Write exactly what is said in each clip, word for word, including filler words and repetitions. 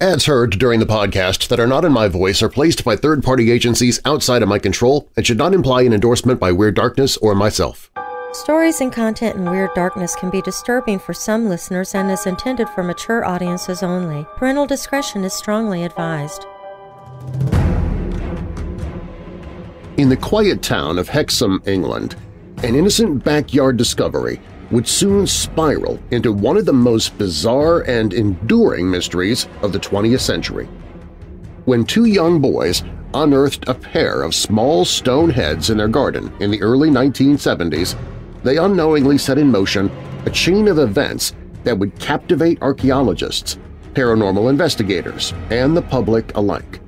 Ads heard during the podcast that are not in my voice are placed by third-party agencies outside of my control and should not imply an endorsement by Weird Darkness or myself. Stories and content in Weird Darkness can be disturbing for some listeners and is intended for mature audiences only. Parental discretion is strongly advised. In the quiet town of Hexham, England, an innocent backyard discovery would soon spiral into one of the most bizarre and enduring mysteries of the twentieth century. When two young boys unearthed a pair of small stone heads in their garden in the early nineteen seventies, they unknowingly set in motion a chain of events that would captivate archaeologists, paranormal investigators, and the public alike.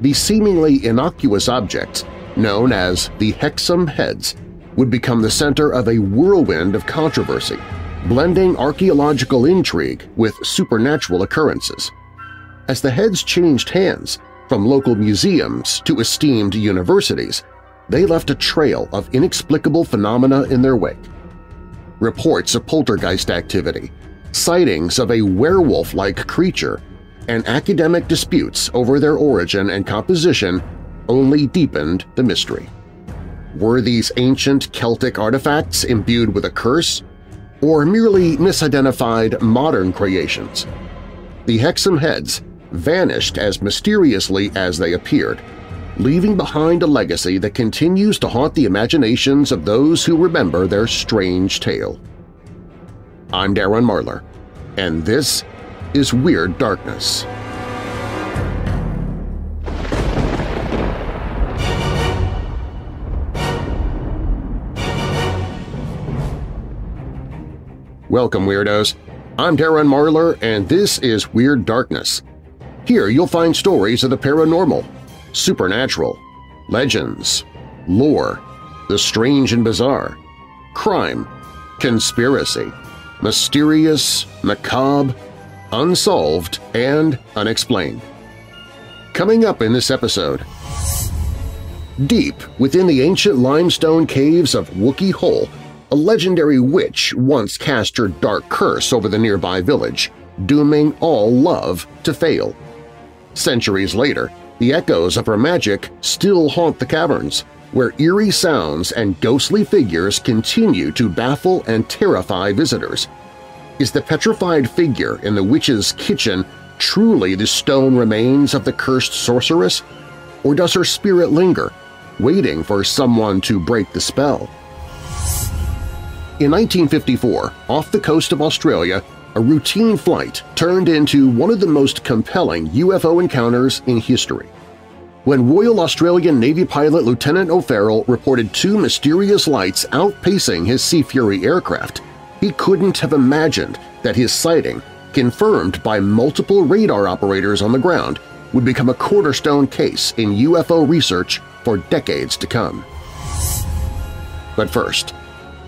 The seemingly innocuous objects, known as the Hexham Heads, would become the center of a whirlwind of controversy, blending archaeological intrigue with supernatural occurrences. As the heads changed hands, from local museums to esteemed universities, they left a trail of inexplicable phenomena in their wake. Reports of poltergeist activity, sightings of a werewolf-like creature, and academic disputes over their origin and composition only deepened the mystery. Were these ancient Celtic artifacts imbued with a curse, or merely misidentified modern creations? The Hexham Heads vanished as mysteriously as they appeared, leaving behind a legacy that continues to haunt the imaginations of those who remember their strange tale. I'm Darren Marlar, and this is Weird Darkness. Welcome, Weirdos! I'm Darren Marlar, and this is Weird Darkness. Here you'll find stories of the paranormal, supernatural, legends, lore, the strange and bizarre, crime, conspiracy, mysterious, macabre, unsolved, and unexplained. Coming up in this episode… Deep within the ancient limestone caves of Wookey Hole, a legendary witch once cast her dark curse over the nearby village, dooming all love to fail. Centuries later, the echoes of her magic still haunt the caverns, where eerie sounds and ghostly figures continue to baffle and terrify visitors. Is the petrified figure in the witch's kitchen truly the stone remains of the cursed sorceress, or does her spirit linger, waiting for someone to break the spell? In nineteen fifty-four, off the coast of Australia, a routine flight turned into one of the most compelling U F O encounters in history. When Royal Australian Navy pilot Lieutenant O'Farrell reported two mysterious lights outpacing his Sea Fury aircraft, he couldn't have imagined that his sighting, confirmed by multiple radar operators on the ground, would become a cornerstone case in U F O research for decades to come. But first,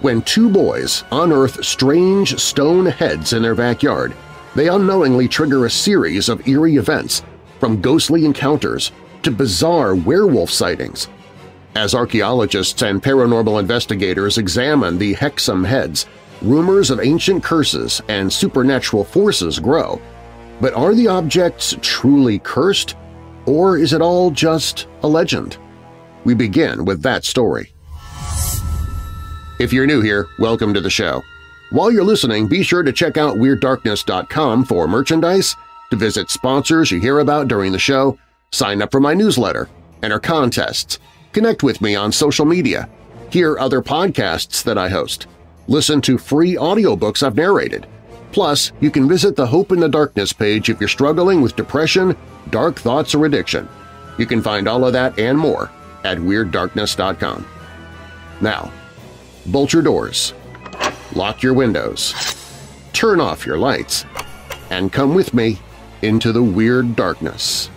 when two boys unearth strange stone heads in their backyard, they unknowingly trigger a series of eerie events, from ghostly encounters to bizarre werewolf sightings. As archaeologists and paranormal investigators examine the Hexham Heads, rumors of ancient curses and supernatural forces grow. But are the objects truly cursed, or is it all just a legend? We begin with that story. If you're new here, welcome to the show. While you're listening, be sure to check out Weird Darkness dot com for merchandise, to visit sponsors you hear about during the show, sign up for my newsletter, enter contests, connect with me on social media, hear other podcasts that I host, listen to free audiobooks I've narrated. Plus, you can visit the Hope in the Darkness page if you're struggling with depression, dark thoughts, or addiction. You can find all of that and more at Weird Darkness dot com. Now, bolt your doors, lock your windows, turn off your lights, and come with me into the Weird Darkness.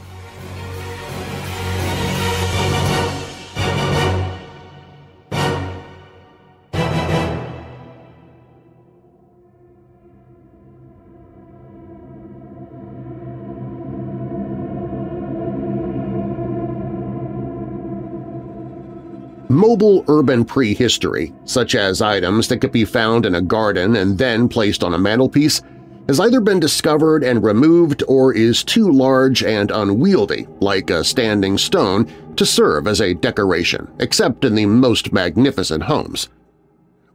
Mobile urban prehistory, such as items that could be found in a garden and then placed on a mantelpiece, has either been discovered and removed or is too large and unwieldy, like a standing stone, to serve as a decoration, except in the most magnificent homes.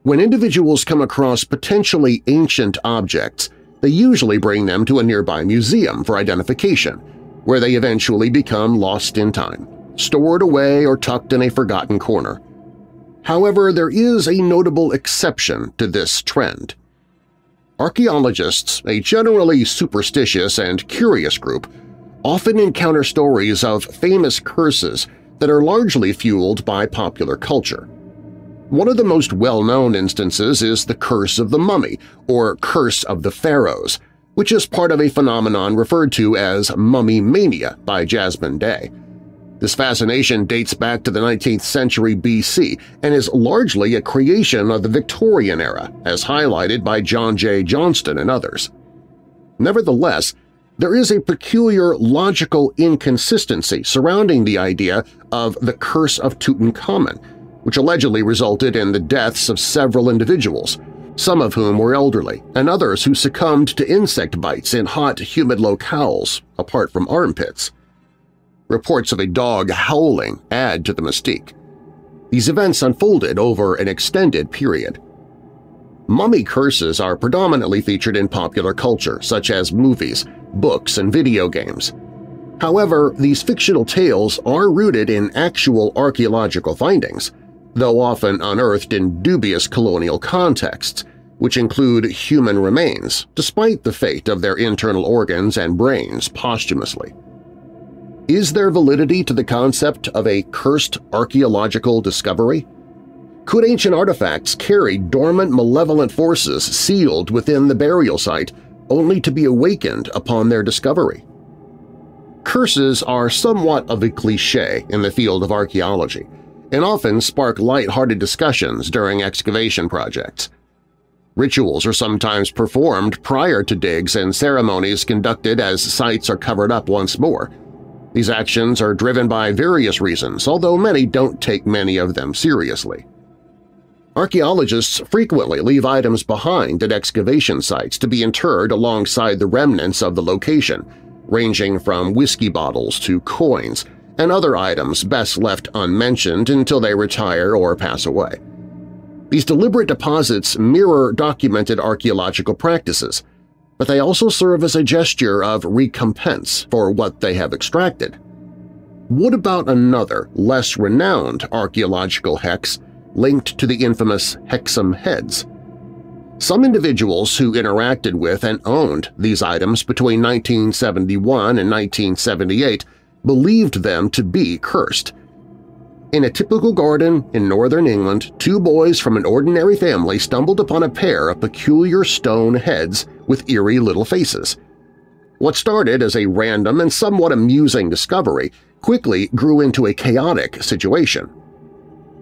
When individuals come across potentially ancient objects, they usually bring them to a nearby museum for identification, where they eventually become lost in time, stored away or tucked in a forgotten corner. However, there is a notable exception to this trend. Archaeologists, a generally superstitious and curious group, often encounter stories of famous curses that are largely fueled by popular culture. One of the most well-known instances is the Curse of the Mummy, or Curse of the Pharaohs, which is part of a phenomenon referred to as mummy mania by Jasmine Day. This fascination dates back to the nineteenth century B C and is largely a creation of the Victorian era, as highlighted by John J. Johnston and others. Nevertheless, there is a peculiar logical inconsistency surrounding the idea of the Curse of Tutankhamun, which allegedly resulted in the deaths of several individuals, some of whom were elderly and others who succumbed to insect bites in hot, humid locales apart from armpits. Reports of a dog howling add to the mystique. These events unfolded over an extended period. Mummy curses are predominantly featured in popular culture, such as movies, books, and video games. However, these fictional tales are rooted in actual archaeological findings, though often unearthed in dubious colonial contexts, which include human remains, despite the fate of their internal organs and brains posthumously. Is there validity to the concept of a cursed archaeological discovery? Could ancient artifacts carry dormant malevolent forces sealed within the burial site only to be awakened upon their discovery? Curses are somewhat of a cliché in the field of archaeology and often spark light-hearted discussions during excavation projects. Rituals are sometimes performed prior to digs and ceremonies conducted as sites are covered up once more. These actions are driven by various reasons, although many don't take many of them seriously. Archaeologists frequently leave items behind at excavation sites to be interred alongside the remnants of the location, ranging from whiskey bottles to coins and other items best left unmentioned until they retire or pass away. These deliberate deposits mirror documented archaeological practices, but they also serve as a gesture of recompense for what they have extracted. What about another, less renowned archaeological hex linked to the infamous Hexham Heads? Some individuals who interacted with and owned these items between nineteen seventy-one and nineteen seventy-eight believed them to be cursed. In a typical garden in northern England, two boys from an ordinary family stumbled upon a pair of peculiar stone heads with eerie little faces. What started as a random and somewhat amusing discovery quickly grew into a chaotic situation.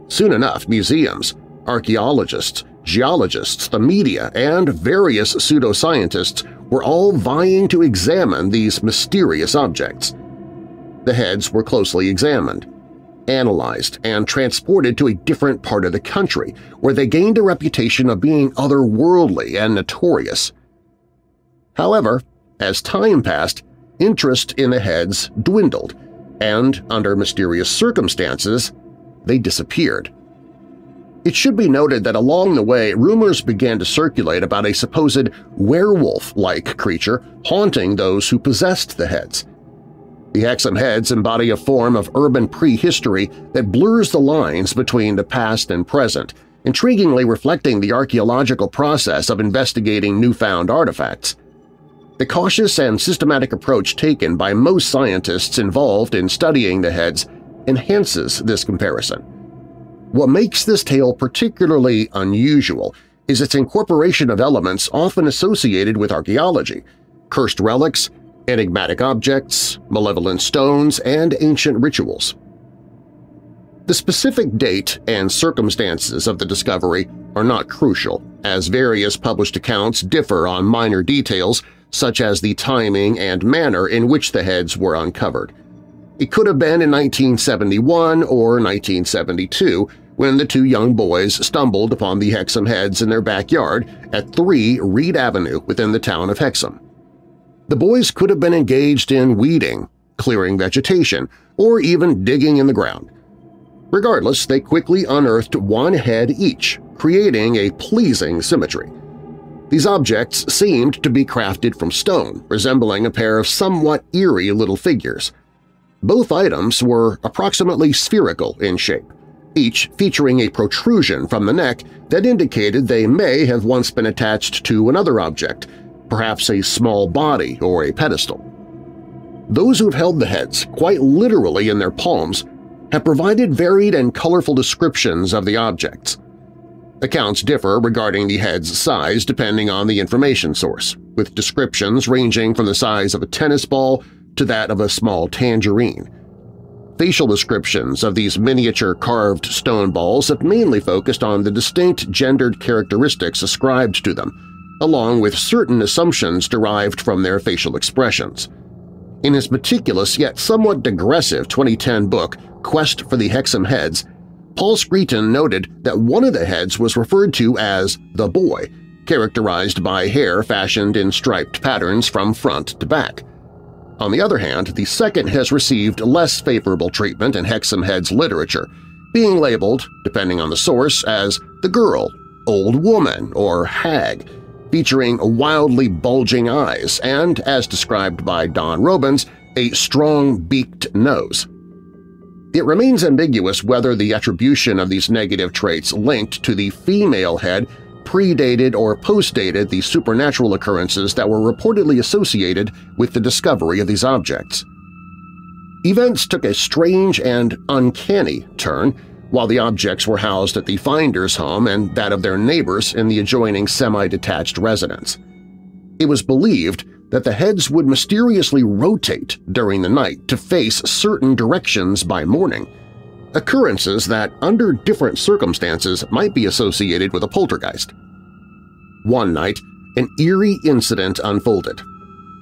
Soon enough, museums, archaeologists, geologists, the media, and various pseudoscientists were all vying to examine these mysterious objects. The heads were closely examined, analyzed, and transported to a different part of the country, where they gained a reputation of being otherworldly and notorious. However, as time passed, interest in the heads dwindled, and, under mysterious circumstances, they disappeared. It should be noted that along the way, rumors began to circulate about a supposed werewolf-like creature haunting those who possessed the heads. The Hexham Heads embody a form of urban prehistory that blurs the lines between the past and present, intriguingly reflecting the archaeological process of investigating newfound artifacts. The cautious and systematic approach taken by most scientists involved in studying the heads enhances this comparison. What makes this tale particularly unusual is its incorporation of elements often associated with archaeology – cursed relics, enigmatic objects, malevolent stones, and ancient rituals. The specific date and circumstances of the discovery are not crucial, as various published accounts differ on minor details such as the timing and manner in which the heads were uncovered. It could have been in nineteen seventy-one or nineteen seventy-two, when the two young boys stumbled upon the Hexham Heads in their backyard at three Reed Avenue within the town of Hexham. The boys could have been engaged in weeding, clearing vegetation, or even digging in the ground. Regardless, they quickly unearthed one head each, creating a pleasing symmetry. These objects seemed to be crafted from stone, resembling a pair of somewhat eerie little figures. Both items were approximately spherical in shape, each featuring a protrusion from the neck that indicated they may have once been attached to another object, perhaps a small body or a pedestal. Those who have held the heads quite literally in their palms have provided varied and colorful descriptions of the objects. Accounts differ regarding the head's size depending on the information source, with descriptions ranging from the size of a tennis ball to that of a small tangerine. Facial descriptions of these miniature carved stone balls have mainly focused on the distinct gendered characteristics ascribed to them, along with certain assumptions derived from their facial expressions. In his meticulous yet somewhat digressive twenty ten book, Quest for the Hexham Heads, Paul Screeton noted that one of the heads was referred to as the boy, characterized by hair fashioned in striped patterns from front to back. On the other hand, the second has received less favorable treatment in Hexham Heads literature, being labeled, depending on the source, as the girl, old woman, or hag, featuring wildly bulging eyes and, as described by Don Robins, a strong beaked nose. It remains ambiguous whether the attribution of these negative traits linked to the female head predated or postdated the supernatural occurrences that were reportedly associated with the discovery of these objects. Events took a strange and uncanny turn while the objects were housed at the finder's home and that of their neighbors in the adjoining semi-detached residence. It was believed that the heads would mysteriously rotate during the night to face certain directions by morning, occurrences that, under different circumstances, might be associated with a poltergeist. One night, an eerie incident unfolded.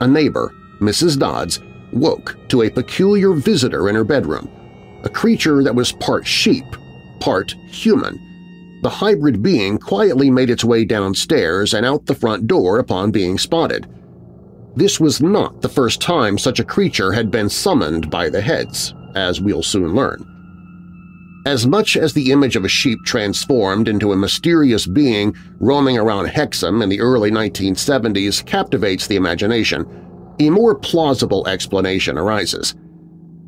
A neighbor, Missus Dodds, woke to a peculiar visitor in her bedroom, a creature that was part sheep, part human. The hybrid being quietly made its way downstairs and out the front door upon being spotted. This was not the first time such a creature had been summoned by the heads, as we'll soon learn. As much as the image of a sheep transformed into a mysterious being roaming around Hexham in the early nineteen seventies captivates the imagination, a more plausible explanation arises.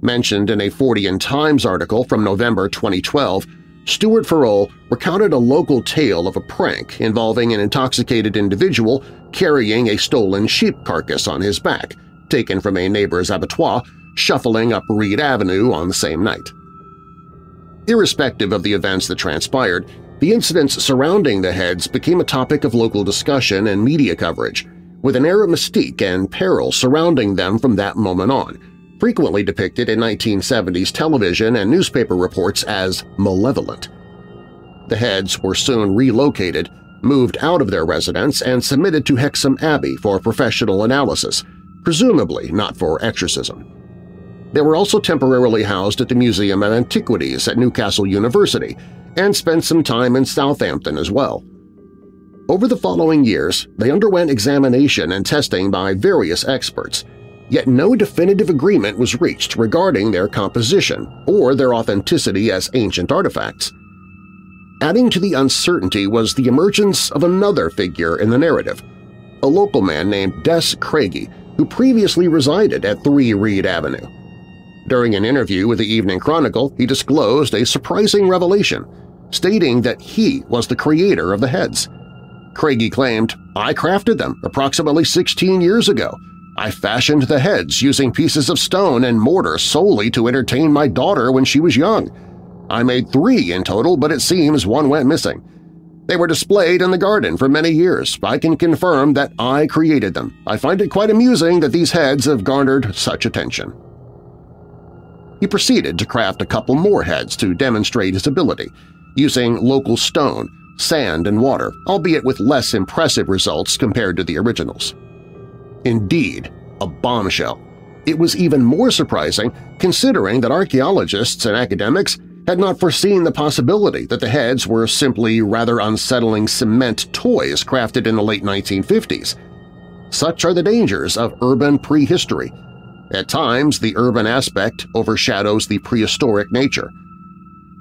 Mentioned in a Fortean Times article from November twenty twelve, Stuart Farrell recounted a local tale of a prank involving an intoxicated individual carrying a stolen sheep carcass on his back, taken from a neighbor's abattoir, shuffling up Reed Avenue on the same night. Irrespective of the events that transpired, the incidents surrounding the heads became a topic of local discussion and media coverage, with an air of mystique and peril surrounding them from that moment on, frequently depicted in nineteen seventies television and newspaper reports as malevolent. The heads were soon relocated, moved out of their residence, and submitted to Hexham Abbey for professional analysis, presumably not for exorcism. They were also temporarily housed at the Museum of Antiquities at Newcastle University and spent some time in Southampton as well. Over the following years, they underwent examination and testing by various experts, yet no definitive agreement was reached regarding their composition or their authenticity as ancient artifacts. Adding to the uncertainty was the emergence of another figure in the narrative, a local man named Des Craigie, who previously resided at three Reed Avenue. During an interview with the Evening Chronicle, he disclosed a surprising revelation, stating that he was the creator of the heads. Craigie claimed, "I crafted them approximately sixteen years ago. I fashioned the heads using pieces of stone and mortar solely to entertain my daughter when she was young. I made three in total, but it seems one went missing. They were displayed in the garden for many years. I can confirm that I created them. I find it quite amusing that these heads have garnered such attention." He proceeded to craft a couple more heads to demonstrate his ability, using local stone, sand, and water, albeit with less impressive results compared to the originals. Indeed, a bombshell. It was even more surprising considering that archaeologists and academics had not foreseen the possibility that the heads were simply rather unsettling cement toys crafted in the late nineteen fifties. Such are the dangers of urban prehistory. At times, the urban aspect overshadows the prehistoric nature.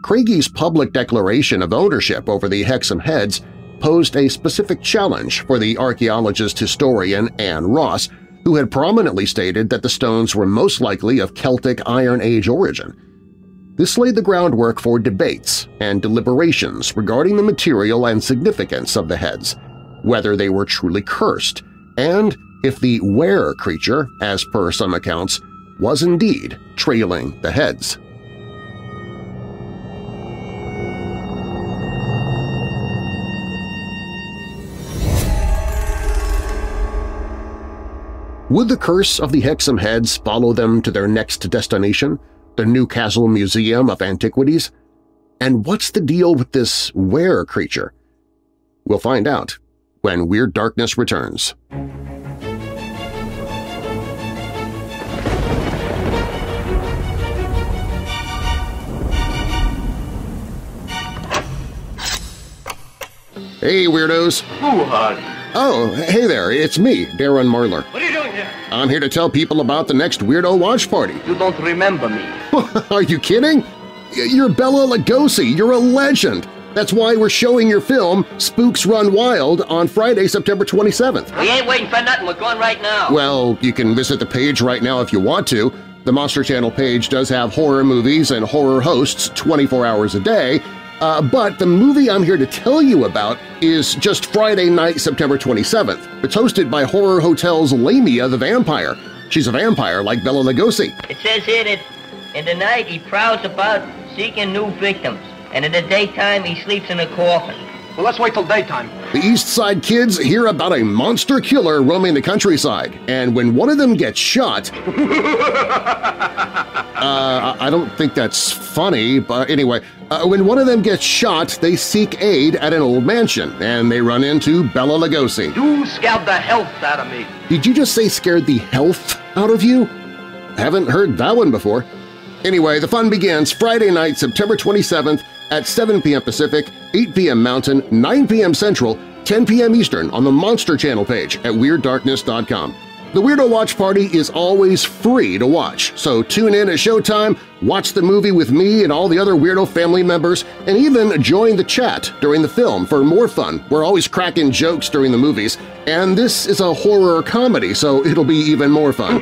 Craigie's public declaration of ownership over the Hexham Heads posed a specific challenge for the archaeologist-historian Anne Ross, who had prominently stated that the stones were most likely of Celtic Iron Age origin. This laid the groundwork for debates and deliberations regarding the material and significance of the heads, whether they were truly cursed, and if the wearer creature, as per some accounts, was indeed trailing the heads. Would the curse of the Hexham Heads follow them to their next destination, the Newcastle Museum of Antiquities? And what's the deal with this wearer creature? We'll find out when Weird Darkness returns. Hey, weirdos! Who are you? Oh, hey there, it's me, Darren Marlar. What are you doing here? I'm here to tell people about the next Weirdo Watch Party. You don't remember me. Are you kidding? You're Bela Lugosi. You're a legend. That's why we're showing your film, Spooks Run Wild, on Friday, September twenty-seventh. We ain't waiting for nothing. We're going right now. Well, you can visit the page right now if you want to. The Monster Channel page does have horror movies and horror hosts twenty-four hours a day. Uh, but the movie I'm here to tell you about is just Friday night, September twenty-seventh. It's hosted by Horror Hotel's Lamia the Vampire. She's a vampire like Bela Lugosi. It says here that in the night he prowls about seeking new victims, and in the daytime he sleeps in a coffin. Well, let's wait till daytime. The East Side kids hear about a monster killer roaming the countryside, and when one of them gets shot... uh, I don't think that's funny, but anyway. Uh, when one of them gets shot, they seek aid at an old mansion, and they run into Bela Lugosi. You scared the health out of me. Did you just say scared the health out of you? Haven't heard that one before. Anyway, the fun begins Friday night, September twenty-seventh, at seven p m Pacific, eight p m Mountain, nine p m Central, ten p m Eastern on the Monster Channel page at Weird Darkness dot com. The Weirdo Watch Party is always free to watch, so tune in at showtime, watch the movie with me and all the other Weirdo family members, and even join the chat during the film for more fun. We're always cracking jokes during the movies, and this is a horror comedy, so it'll be even more fun.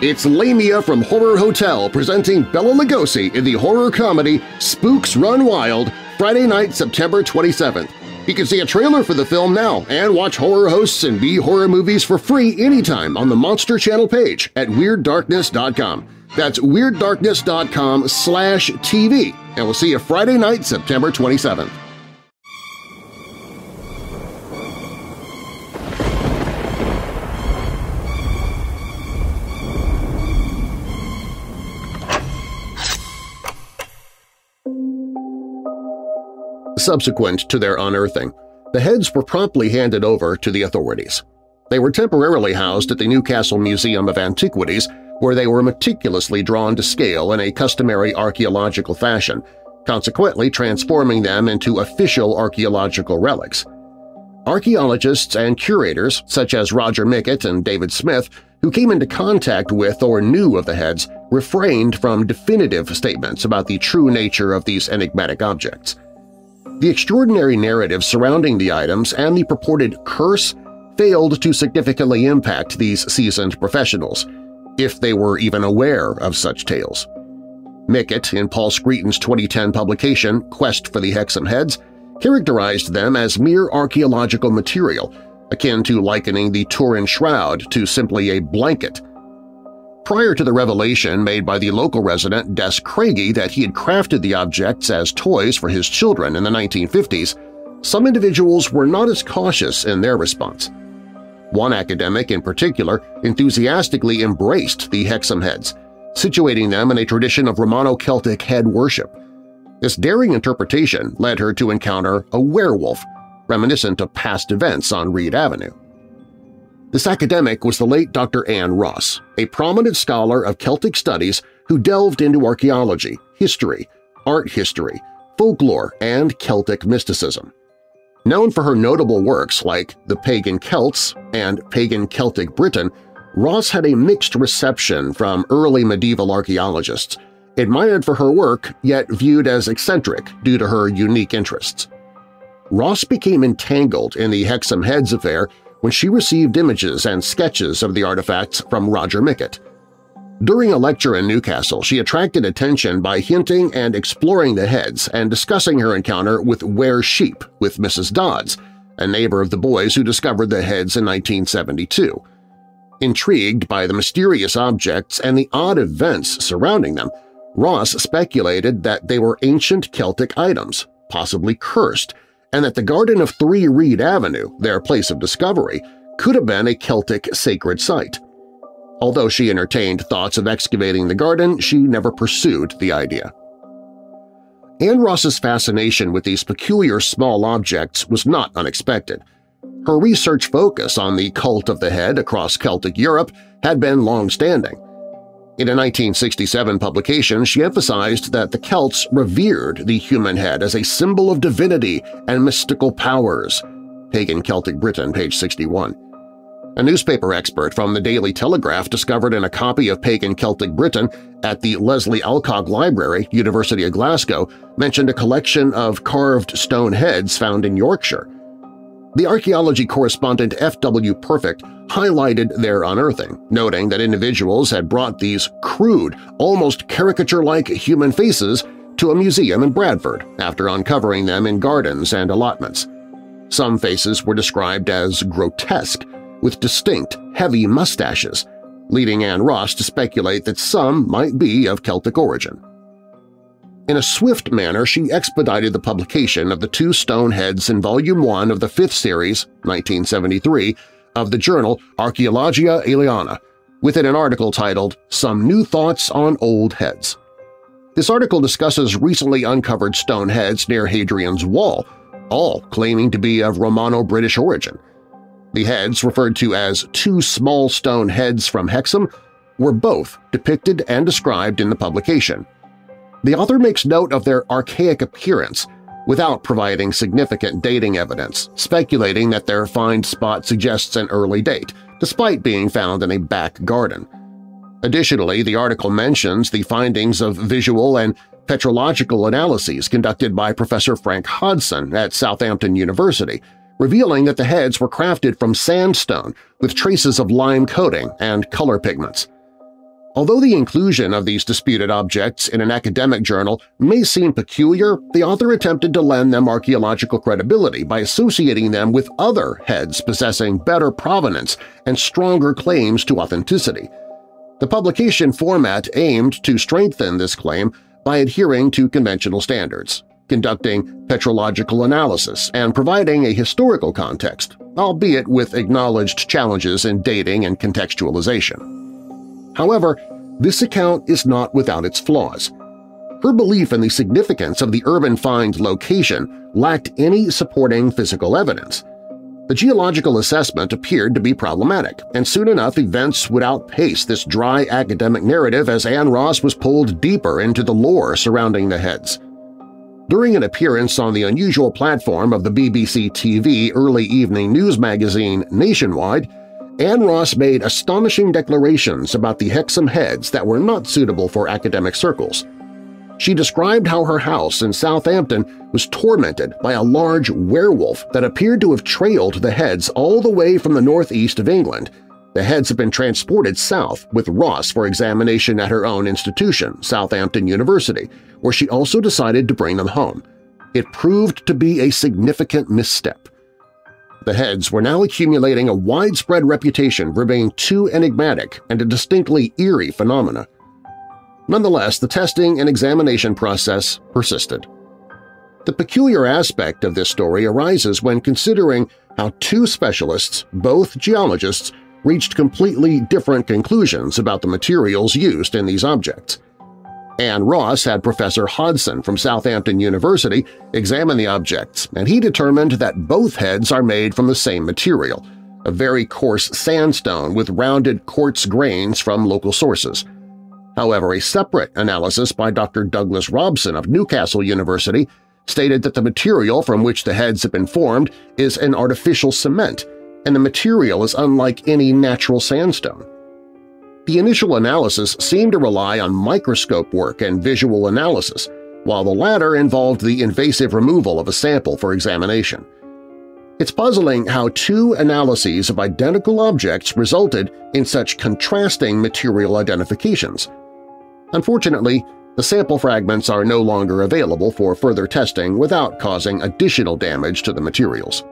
It's Lamia from Horror Hotel presenting Bela Lugosi in the horror comedy Spooks Run Wild, Friday night, September twenty-seventh. You can see a trailer for the film now and watch horror hosts and B-horror movies for free anytime on the Monster Channel page at Weird Darkness dot com. That's Weird Darkness dot com slash T V, and we'll see you Friday night, September twenty-seventh. Subsequent to their unearthing, the heads were promptly handed over to the authorities. They were temporarily housed at the Newcastle Museum of Antiquities, where they were meticulously drawn to scale in a customary archaeological fashion, consequently transforming them into official archaeological relics. Archaeologists and curators, such as Roger Miket and David Smith, who came into contact with or knew of the heads, refrained from definitive statements about the true nature of these enigmatic objects. The extraordinary narrative surrounding the items and the purported curse failed to significantly impact these seasoned professionals, if they were even aware of such tales. Miket, in Paul Screeton's twenty ten publication Quest for the Hexham Heads, characterized them as mere archaeological material, akin to likening the Turin Shroud to simply a blanket. Prior to the revelation made by the local resident Des Craigie that he had crafted the objects as toys for his children in the nineteen fifties, some individuals were not as cautious in their response. One academic in particular enthusiastically embraced the Hexham heads, situating them in a tradition of Romano-Celtic head worship. This daring interpretation led her to encounter a werewolf, reminiscent of past events on Reed Avenue. This academic was the late Doctor Anne Ross, a prominent scholar of Celtic studies who delved into archaeology, history, art history, folklore, and Celtic mysticism. Known for her notable works like The Pagan Celts and Pagan Celtic Britain, Ross had a mixed reception from early medieval archaeologists, admired for her work yet viewed as eccentric due to her unique interests. Ross became entangled in the Hexham Heads affair when she received images and sketches of the artifacts from Roger Miket. During a lecture in Newcastle, she attracted attention by hinting and exploring the heads and discussing her encounter with Ware Sheep with Missus Dodds, a neighbor of the boys who discovered the heads in nineteen seventy-two. Intrigued by the mysterious objects and the odd events surrounding them, Ross speculated that they were ancient Celtic items, possibly cursed, and that the Garden of Three Reed Avenue, their place of discovery, could have been a Celtic sacred site. Although she entertained thoughts of excavating the garden, she never pursued the idea. Anne Ross's fascination with these peculiar small objects was not unexpected. Her research focus on the cult of the head across Celtic Europe had been long-standing. In a nineteen sixty-seven publication, she emphasized that the Celts revered the human head as a symbol of divinity and mystical powers. Pagan Celtic Britain, page sixty-one. A newspaper expert from the Daily Telegraph discovered in a copy of Pagan Celtic Britain at the Leslie Alcock Library, University of Glasgow, mentioned a collection of carved stone heads found in Yorkshire. The archaeology correspondent F W Perfect highlighted their unearthing, noting that individuals had brought these crude, almost caricature-like human faces to a museum in Bradford after uncovering them in gardens and allotments. Some faces were described as grotesque, with distinct, heavy mustaches, leading Anne Ross to speculate that some might be of Celtic origin. In a swift manner, she expedited the publication of the two stone heads in Volume one of the fifth series, nineteen seventy-three, of the journal Archaeologia Iliana, within an article titled Some New Thoughts on Old Heads. This article discusses recently uncovered stone heads near Hadrian's Wall, all claiming to be of Romano-British origin. The heads, referred to as two small stone heads from Hexham, were both depicted and described in the publication. The author makes note of their archaic appearance without providing significant dating evidence, speculating that their find spot suggests an early date, despite being found in a back garden. Additionally, the article mentions the findings of visual and petrological analyses conducted by Professor Frank Hodson at Southampton University, revealing that the heads were crafted from sandstone with traces of lime coating and color pigments. Although the inclusion of these disputed objects in an academic journal may seem peculiar, the author attempted to lend them archaeological credibility by associating them with other heads possessing better provenance and stronger claims to authenticity. The publication format aimed to strengthen this claim by adhering to conventional standards, conducting petrological analysis and providing a historical context, albeit with acknowledged challenges in dating and contextualization. However, this account is not without its flaws. Her belief in the significance of the urban find location lacked any supporting physical evidence. The geological assessment appeared to be problematic, and soon enough events would outpace this dry academic narrative as Anne Ross was pulled deeper into the lore surrounding the heads. During an appearance on the unusual platform of the B B C T V early evening news magazine Nationwide, Anne Ross made astonishing declarations about the Hexham Heads that were not suitable for academic circles. She described how her house in Southampton was tormented by a large werewolf that appeared to have trailed the heads all the way from the northeast of England. The heads have been transported south with Ross for examination at her own institution, Southampton University, where she also decided to bring them home. It proved to be a significant misstep. The heads were now accumulating a widespread reputation for being too enigmatic and a distinctly eerie phenomena. Nonetheless, the testing and examination process persisted. The peculiar aspect of this story arises when considering how two specialists, both geologists, reached completely different conclusions about the materials used in these objects. Anne Ross had Professor Hodson from Southampton University examine the objects, and he determined that both heads are made from the same material, a very coarse sandstone with rounded quartz grains from local sources. However, a separate analysis by Doctor Douglas Robson of Newcastle University stated that the material from which the heads have been formed is an artificial cement, and the material is unlike any natural sandstone. The initial analysis seemed to rely on microscope work and visual analysis, while the latter involved the invasive removal of a sample for examination. It's puzzling how two analyses of identical objects resulted in such contrasting material identifications. Unfortunately, the sample fragments are no longer available for further testing without causing additional damage to the materials.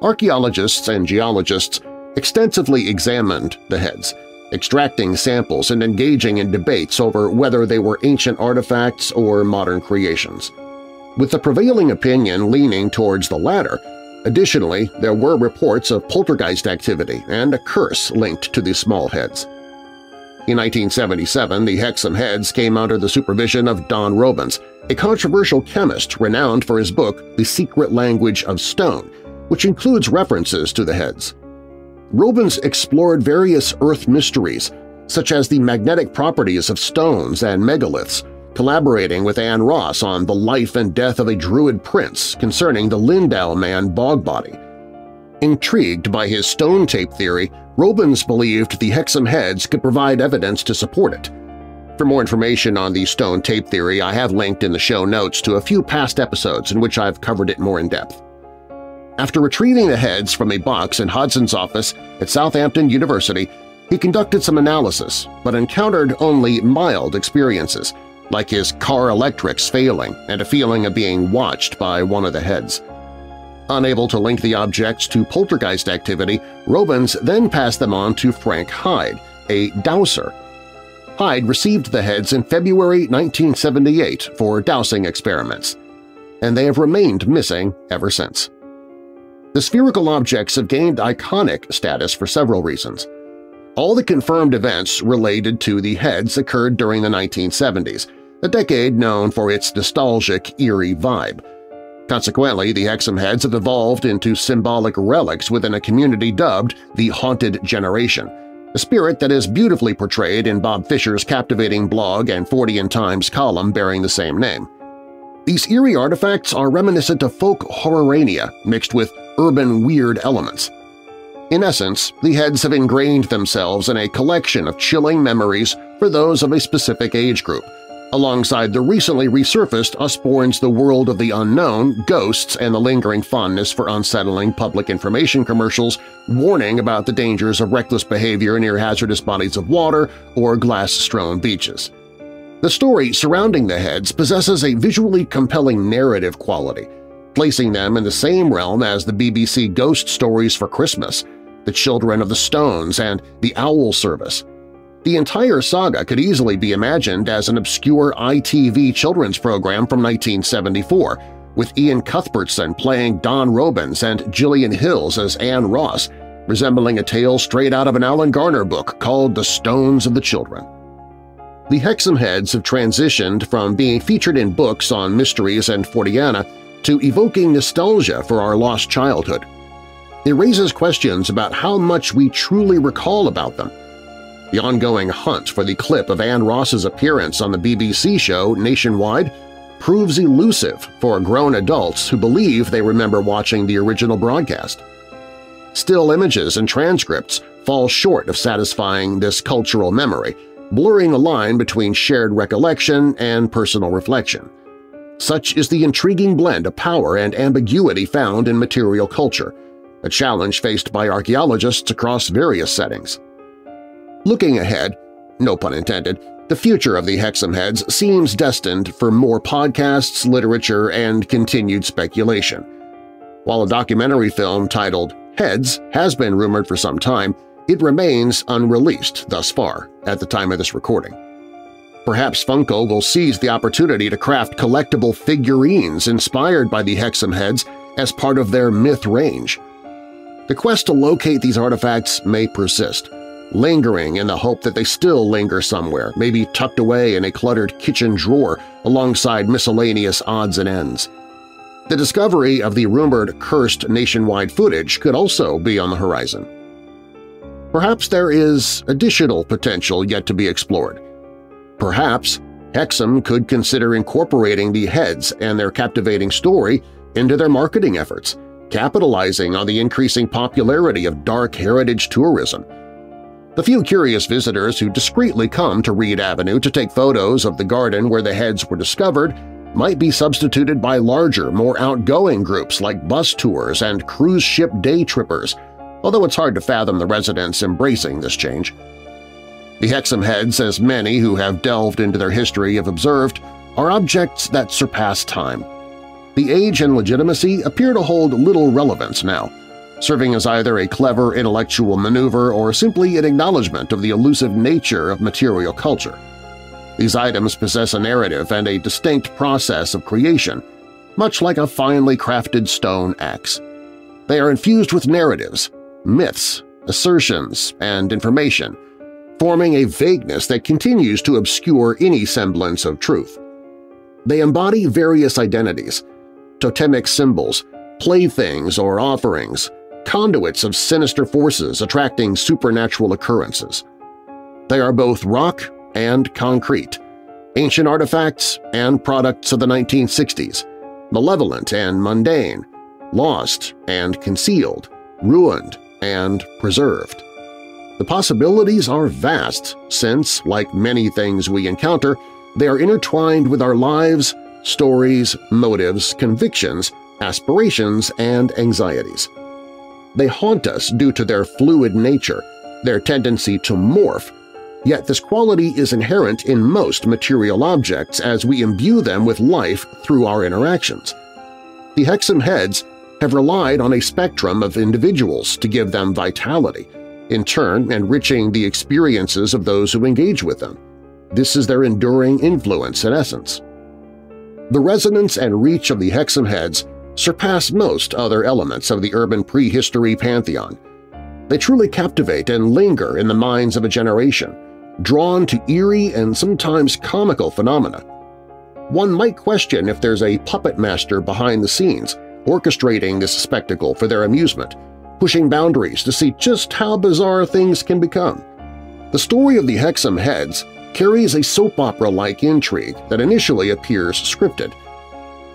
Archaeologists and geologists extensively examined the heads, extracting samples and engaging in debates over whether they were ancient artifacts or modern creations, with the prevailing opinion leaning towards the latter. Additionally, there were reports of poltergeist activity and a curse linked to the small heads. In nineteen seventy-seven, the Hexham Heads came under the supervision of Don Robins, a controversial chemist renowned for his book The Secret Language of Stone, which includes references to the heads. Robins explored various earth mysteries, such as the magnetic properties of stones and megaliths, collaborating with Anne Ross on the life and death of a Druid prince concerning the Lindau man Bogbody. Intrigued by his stone tape theory, Robins believed the Hexham Heads could provide evidence to support it. For more information on the stone tape theory, I have linked in the show notes to a few past episodes in which I've covered it more in depth. After retrieving the heads from a box in Hodson's office at Southampton University, he conducted some analysis but encountered only mild experiences, like his car electrics failing and a feeling of being watched by one of the heads. Unable to link the objects to poltergeist activity, Robins then passed them on to Frank Hyde, a dowser. Hyde received the heads in February nineteen seventy-eight for dowsing experiments, and they have remained missing ever since. The spherical objects have gained iconic status for several reasons. All the confirmed events related to the heads occurred during the nineteen seventies, a decade known for its nostalgic, eerie vibe. Consequently, the Hexham Heads have evolved into symbolic relics within a community dubbed the Haunted Generation, a spirit that is beautifully portrayed in Bob Fisher's captivating blog and Fortean Times column bearing the same name. These eerie artifacts are reminiscent of folk horrorania mixed with urban weird elements. In essence, the heads have ingrained themselves in a collection of chilling memories for those of a specific age group, alongside the recently resurfaced Usborne's The World of the Unknown, Ghosts, and the lingering fondness for unsettling public information commercials warning about the dangers of reckless behavior near hazardous bodies of water or glass-strewn beaches. The story surrounding the heads possesses a visually compelling narrative quality, placing them in the same realm as the B B C Ghost Stories for Christmas, The Children of the Stones, and The Owl Service. The entire saga could easily be imagined as an obscure I T V children's program from nineteen seventy-four, with Ian Cuthbertson playing Don Robins and Gillian Hills as Anne Ross, resembling a tale straight out of an Alan Garner book called The Stones of the Children. The Hexham Heads have transitioned from being featured in books on mysteries and Forteana to evoking nostalgia for our lost childhood. It raises questions about how much we truly recall about them. The ongoing hunt for the clip of Anne Ross's appearance on the B B C show Nationwide proves elusive for grown adults who believe they remember watching the original broadcast. Still images and transcripts fall short of satisfying this cultural memory, blurring the line between shared recollection and personal reflection. Such is the intriguing blend of power and ambiguity found in material culture, a challenge faced by archaeologists across various settings. Looking ahead, no pun intended, the future of the Hexham Heads seems destined for more podcasts, literature, and continued speculation. While a documentary film titled Heads has been rumored for some time, it remains unreleased thus far at the time of this recording. Perhaps Funko will seize the opportunity to craft collectible figurines inspired by the Hexham Heads as part of their myth range. The quest to locate these artifacts may persist, lingering in the hope that they still linger somewhere, maybe tucked away in a cluttered kitchen drawer alongside miscellaneous odds and ends. The discovery of the rumored cursed Nationwide footage could also be on the horizon. Perhaps there is additional potential yet to be explored, Perhaps Hexham could consider incorporating the Heads and their captivating story into their marketing efforts, capitalizing on the increasing popularity of dark heritage tourism. The few curious visitors who discreetly come to Reed Avenue to take photos of the garden where the Heads were discovered might be substituted by larger, more outgoing groups like bus tours and cruise ship day trippers, although it's hard to fathom the residents embracing this change. The Hexham Heads, as many who have delved into their history have observed, are objects that surpass time. The age and legitimacy appear to hold little relevance now, serving as either a clever intellectual maneuver or simply an acknowledgement of the elusive nature of material culture. These items possess a narrative and a distinct process of creation, much like a finely crafted stone axe. They are infused with narratives, myths, assertions, and information, forming a vagueness that continues to obscure any semblance of truth. They embody various identities, totemic symbols, playthings or offerings, conduits of sinister forces attracting supernatural occurrences. They are both rock and concrete, ancient artifacts and products of the nineteen sixties, malevolent and mundane, lost and concealed, ruined and preserved. The possibilities are vast since, like many things we encounter, they are intertwined with our lives, stories, motives, convictions, aspirations, and anxieties. They haunt us due to their fluid nature, their tendency to morph, yet this quality is inherent in most material objects as we imbue them with life through our interactions. The Hexham Heads have relied on a spectrum of individuals to give them vitality, in turn enriching the experiences of those who engage with them. This is their enduring influence in essence. The resonance and reach of the Hexham Heads surpass most other elements of the urban prehistory pantheon. They truly captivate and linger in the minds of a generation, drawn to eerie and sometimes comical phenomena. One might question if there's a puppet master behind the scenes orchestrating this spectacle for their amusement, pushing boundaries to see just how bizarre things can become. The story of the Hexham Heads carries a soap opera-like intrigue that initially appears scripted.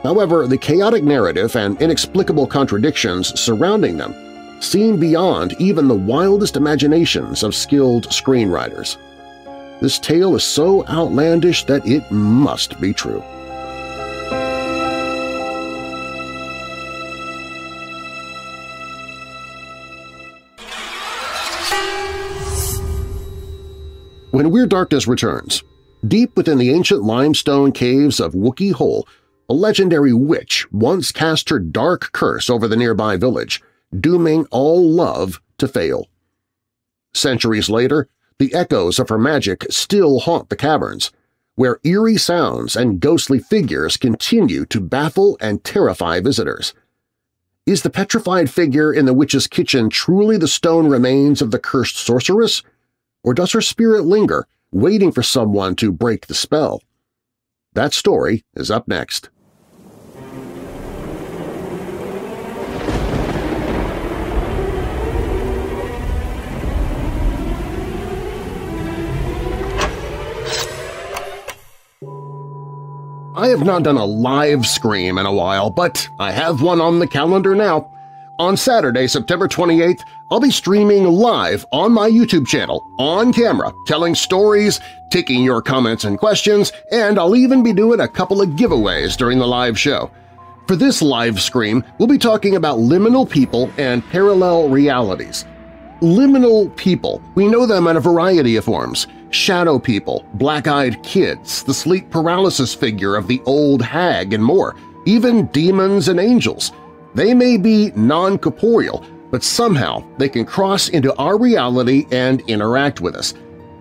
However, the chaotic narrative and inexplicable contradictions surrounding them seem beyond even the wildest imaginations of skilled screenwriters. This tale is so outlandish that it must be true. When Weird Darkness returns, deep within the ancient limestone caves of Wookey Hole, a legendary witch once cast her dark curse over the nearby village, dooming all love to fail. Centuries later, the echoes of her magic still haunt the caverns, where eerie sounds and ghostly figures continue to baffle and terrify visitors. Is the petrified figure in the witch's kitchen truly the stone remains of the cursed sorceress? Or does her spirit linger, waiting for someone to break the spell? That story is up next. I have not done a live scream in a while, but I have one on the calendar now. On Saturday, September twenty-eighth, I'll be streaming live on my YouTube channel, on camera, telling stories, taking your comments and questions, and I'll even be doing a couple of giveaways during the live show. For this live stream, we'll be talking about liminal people and parallel realities. Liminal people, we know them in a variety of forms. Shadow people, black-eyed kids, the sleep paralysis figure of the old hag, and more, even demons and angels. They may be non-corporeal, but somehow they can cross into our reality and interact with us.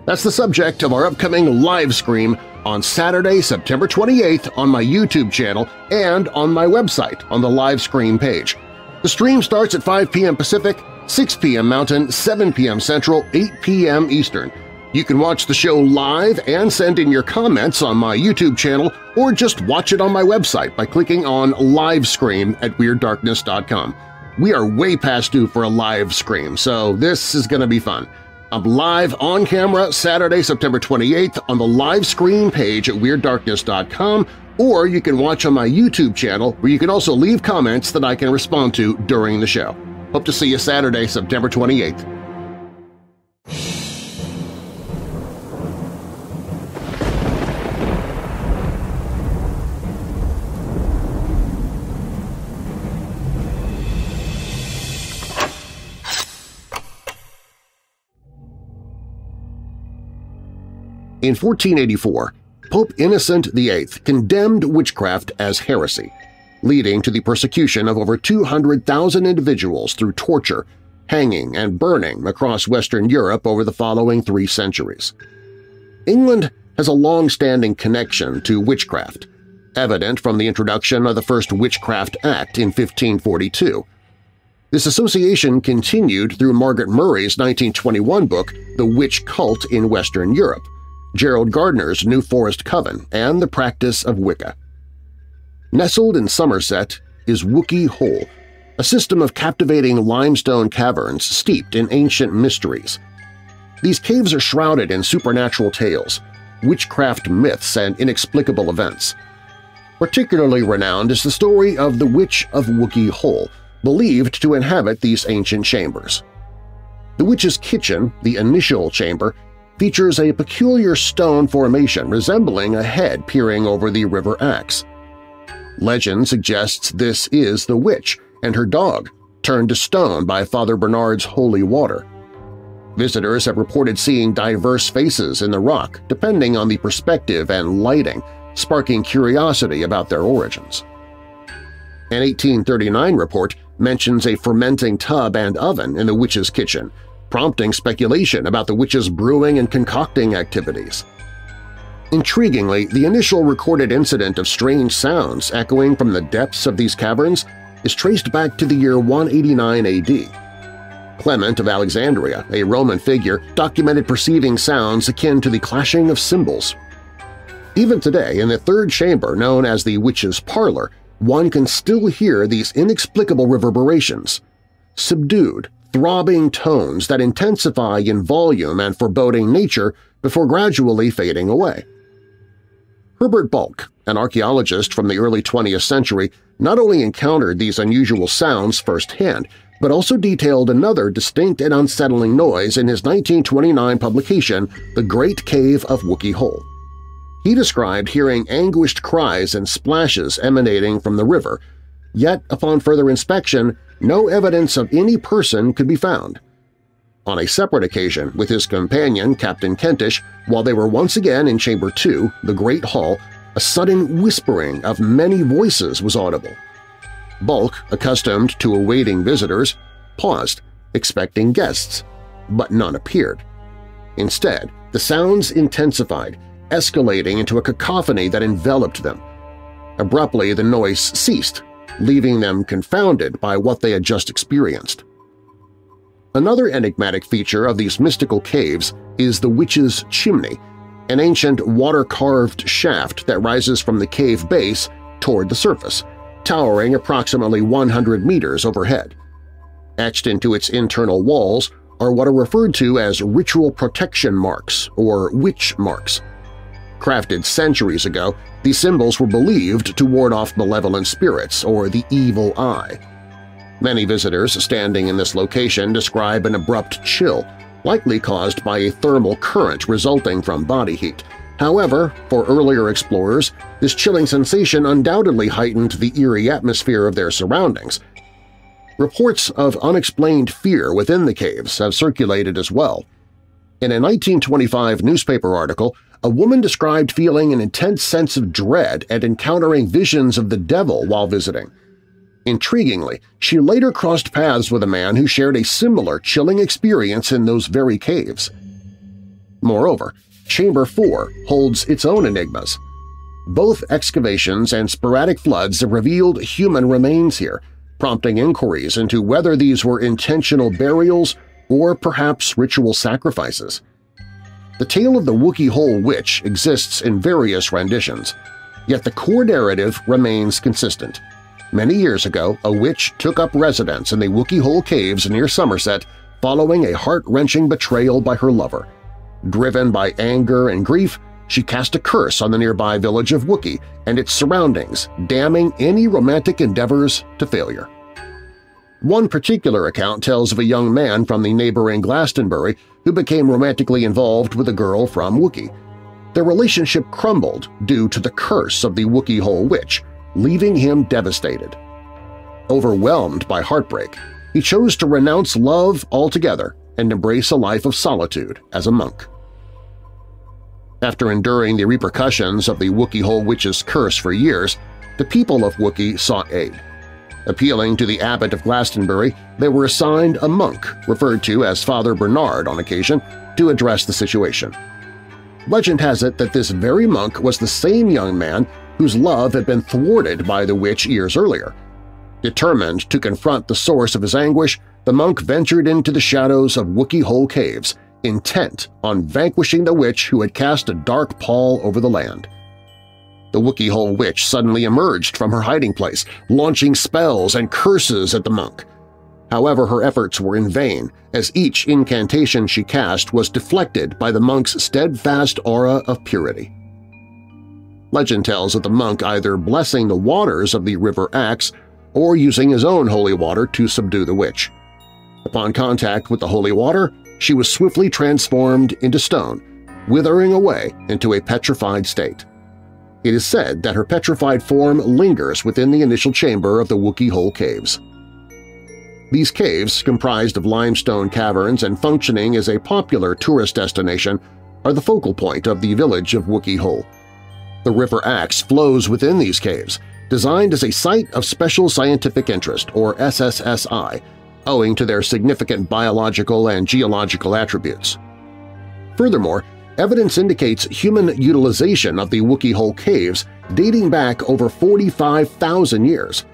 That's the subject of our upcoming live stream on Saturday, September twenty-eighth on my YouTube channel and on my website on the live stream page. The stream starts at five p m Pacific, six p m Mountain, seven p m Central, eight p m Eastern. You can watch the show live and send in your comments on my YouTube channel or just watch it on my website by clicking on live stream at weird darkness dot com. We are way past due for a live stream, so this is going to be fun. I'm live on camera Saturday, September twenty-eighth on the live screen page at Weird Darkness dot com, or you can watch on my YouTube channel where you can also leave comments that I can respond to during the show. Hope to see you Saturday, September twenty-eighth. In fourteen eighty-four, Pope Innocent the eighth condemned witchcraft as heresy, leading to the persecution of over two hundred thousand individuals through torture, hanging, and burning across Western Europe over the following three centuries. England has a long-standing connection to witchcraft, evident from the introduction of the first Witchcraft Act in fifteen forty-two. This association continued through Margaret Murray's nineteen twenty-one book, The Witch Cult in Western Europe, Gerald Gardner's New Forest Coven, and the practice of Wicca. Nestled in Somerset is Wookey Hole, a system of captivating limestone caverns steeped in ancient mysteries. These caves are shrouded in supernatural tales, witchcraft myths, and inexplicable events. Particularly renowned is the story of the Witch of Wookey Hole, believed to inhabit these ancient chambers. The Witch's Kitchen, the initial chamber, features a peculiar stone formation resembling a head peering over the River Axe. Legend suggests this is the witch and her dog, turned to stone by Father Bernard's holy water. Visitors have reported seeing diverse faces in the rock depending on the perspective and lighting, sparking curiosity about their origins. An eighteen thirty-nine report mentions a fermenting tub and oven in the witch's kitchen, prompting speculation about the witch's brewing and concocting activities. Intriguingly, the initial recorded incident of strange sounds echoing from the depths of these caverns is traced back to the year one eighty-nine A D. Clement of Alexandria, a Roman figure, documented perceiving sounds akin to the clashing of cymbals. Even today, in the third chamber known as the Witch's Parlor, one can still hear these inexplicable reverberations, subdued, throbbing tones that intensify in volume and foreboding nature before gradually fading away. Herbert Balch, an archaeologist from the early twentieth century, not only encountered these unusual sounds firsthand, but also detailed another distinct and unsettling noise in his nineteen twenty-nine publication, The Great Cave of Wookey Hole. He described hearing anguished cries and splashes emanating from the river, yet upon further inspection, no evidence of any person could be found. On a separate occasion, with his companion, Captain Kentish, while they were once again in Chamber two, the Great Hall, a sudden whispering of many voices was audible. Balch, accustomed to awaiting visitors, paused, expecting guests, but none appeared. Instead, the sounds intensified, escalating into a cacophony that enveloped them. Abruptly, the noise ceased, leaving them confounded by what they had just experienced. Another enigmatic feature of these mystical caves is the Witch's Chimney, an ancient water-carved shaft that rises from the cave base toward the surface, towering approximately one hundred meters overhead. Etched into its internal walls are what are referred to as ritual protection marks or witch marks. Crafted centuries ago, these symbols were believed to ward off malevolent spirits or the evil eye. Many visitors standing in this location describe an abrupt chill, likely caused by a thermal current resulting from body heat. However, for earlier explorers, this chilling sensation undoubtedly heightened the eerie atmosphere of their surroundings. Reports of unexplained fear within the caves have circulated as well. In a nineteen twenty-five newspaper article, a woman described feeling an intense sense of dread and encountering visions of the devil while visiting. Intriguingly, she later crossed paths with a man who shared a similar chilling experience in those very caves. Moreover, Chamber four holds its own enigmas. Both excavations and sporadic floods have revealed human remains here, prompting inquiries into whether these were intentional burials or perhaps ritual sacrifices. The tale of the Wookey Hole Witch exists in various renditions, yet the core narrative remains consistent. Many years ago, a witch took up residence in the Wookey Hole Caves near Somerset, following a heart-wrenching betrayal by her lover. Driven by anger and grief, she cast a curse on the nearby village of Wookey and its surroundings, damning any romantic endeavors to failure. One particular account tells of a young man from the neighboring Glastonbury who became romantically involved with a girl from Wookey. Their relationship crumbled due to the curse of the Wookey Hole witch, leaving him devastated. Overwhelmed by heartbreak, he chose to renounce love altogether and embrace a life of solitude as a monk. After enduring the repercussions of the Wookey Hole witch's curse for years, the people of Wookey sought aid. Appealing to the abbot of Glastonbury, they were assigned a monk, referred to as Father Bernard on occasion, to address the situation. Legend has it that this very monk was the same young man whose love had been thwarted by the witch years earlier. Determined to confront the source of his anguish, the monk ventured into the shadows of Wookey Hole caves, intent on vanquishing the witch who had cast a dark pall over the land. The Wookey Hole witch suddenly emerged from her hiding place, launching spells and curses at the monk. However, her efforts were in vain, as each incantation she cast was deflected by the monk's steadfast aura of purity. Legend tells of the monk either blessing the waters of the River Axe or using his own holy water to subdue the witch. Upon contact with the holy water, she was swiftly transformed into stone, withering away into a petrified state. It is said that her petrified form lingers within the initial chamber of the Wookey Hole caves. These caves, comprised of limestone caverns and functioning as a popular tourist destination, are the focal point of the village of Wookey Hole. The River Axe flows within these caves, designed as a Site of Special Scientific Interest, or S S S I, owing to their significant biological and geological attributes. Furthermore, evidence indicates human utilization of the Wookey Hole caves dating back over forty-five thousand years.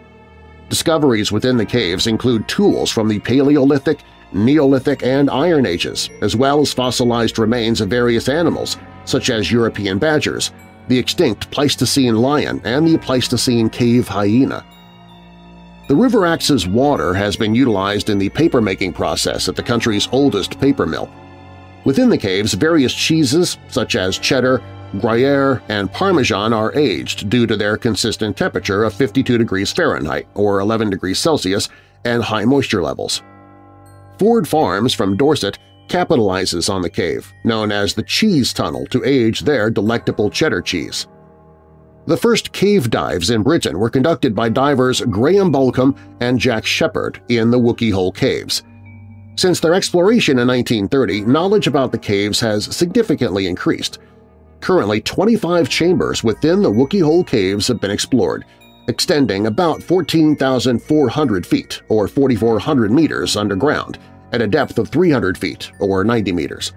Discoveries within the caves include tools from the Paleolithic, Neolithic, and Iron Ages, as well as fossilized remains of various animals, such as European badgers, the extinct Pleistocene lion, and the Pleistocene cave hyena. The River Axe's water has been utilized in the papermaking process at the country's oldest paper mill. Within the caves, various cheeses such as cheddar, Gruyere, and Parmesan are aged due to their consistent temperature of fifty-two degrees Fahrenheit or eleven degrees Celsius and high moisture levels. Ford Farms from Dorset capitalizes on the cave, known as the Cheese Tunnel, to age their delectable cheddar cheese. The first cave dives in Britain were conducted by divers Graham Balcombe and Jack Sheppard in the Wookey Hole caves. Since their exploration in nineteen thirty, knowledge about the caves has significantly increased. Currently, twenty-five chambers within the Wookey Hole caves have been explored, extending about fourteen thousand four hundred feet or forty-four hundred meters underground at a depth of three hundred feet or ninety meters.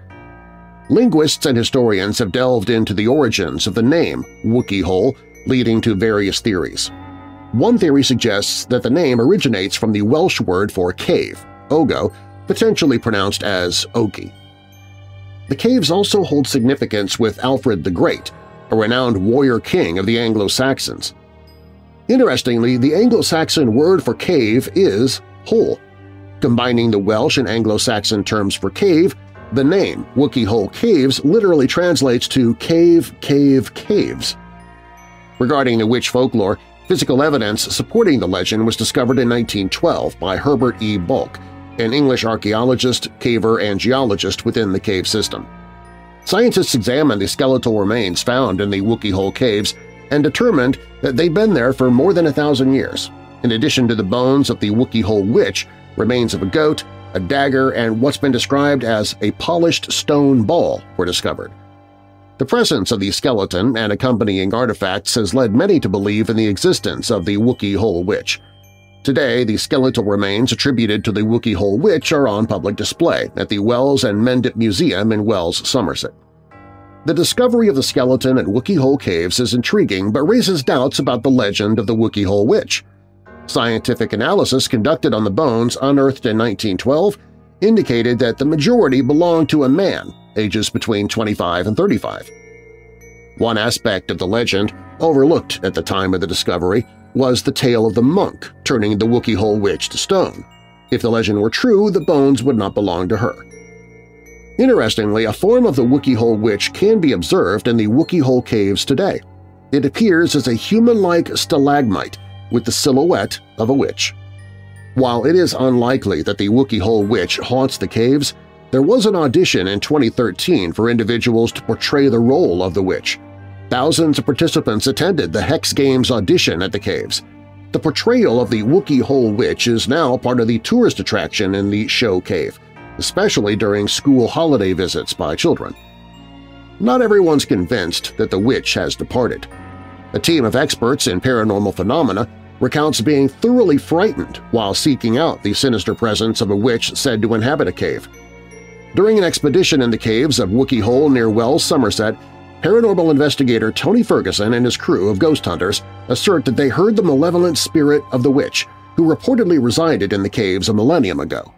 Linguists and historians have delved into the origins of the name Wookey Hole, leading to various theories. One theory suggests that the name originates from the Welsh word for cave, ogo, potentially pronounced as Oki. The caves also hold significance with Alfred the Great, a renowned warrior king of the Anglo-Saxons. Interestingly, the Anglo-Saxon word for cave is hole. Combining the Welsh and Anglo-Saxon terms for cave, the name Wookey Hole Caves literally translates to cave, cave, caves. Regarding the witch folklore, physical evidence supporting the legend was discovered in nineteen twelve by Herbert E. Balch, an English archaeologist, caver, and geologist within the cave system. Scientists examined the skeletal remains found in the Wookey Hole caves and determined that they'd been there for more than a thousand years, in addition to the bones of the Wookey Hole witch, remains of a goat, a dagger, and what's been described as a polished stone ball were discovered. The presence of the skeleton and accompanying artifacts has led many to believe in the existence of the Wookey Hole witch. Today, the skeletal remains attributed to the Wookey Hole witch are on public display at the Wells and Mendip Museum in Wells, Somerset. The discovery of the skeleton at Wookey Hole caves is intriguing but raises doubts about the legend of the Wookey Hole witch. Scientific analysis conducted on the bones unearthed in nineteen twelve indicated that the majority belonged to a man, ages between twenty-five and thirty-five. One aspect of the legend, overlooked at the time of the discovery, was the tale of the monk turning the Wookey Hole witch to stone. If the legend were true, the bones would not belong to her. Interestingly, a form of the Wookey Hole Witch can be observed in the Wookey Hole Caves today. It appears as a human-like stalagmite with the silhouette of a witch. While it is unlikely that the Wookey Hole Witch haunts the caves, there was an audition in twenty thirteen for individuals to portray the role of the witch. Thousands of participants attended the Hex Games audition at the caves. The portrayal of the Wookey Hole Witch is now part of the tourist attraction in the show cave, especially during school holiday visits by children. Not everyone's convinced that the witch has departed. A team of experts in paranormal phenomena recounts being thoroughly frightened while seeking out the sinister presence of a witch said to inhabit a cave. During an expedition in the caves of Wookey Hole near Wells, Somerset, paranormal investigator Tony Ferguson and his crew of ghost hunters assert that they heard the malevolent spirit of the witch, who reportedly resided in the caves a millennium ago.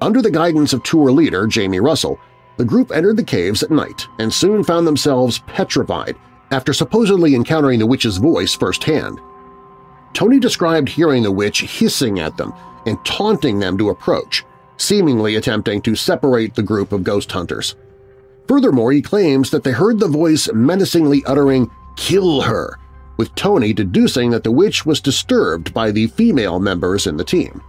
Under the guidance of tour leader Jamie Russell, the group entered the caves at night and soon found themselves petrified after supposedly encountering the witch's voice firsthand. Tony described hearing the witch hissing at them and taunting them to approach, seemingly attempting to separate the group of ghost hunters. Furthermore, he claims that they heard the voice menacingly uttering, "Kill her," with Tony deducing that the witch was disturbed by the female members in the team.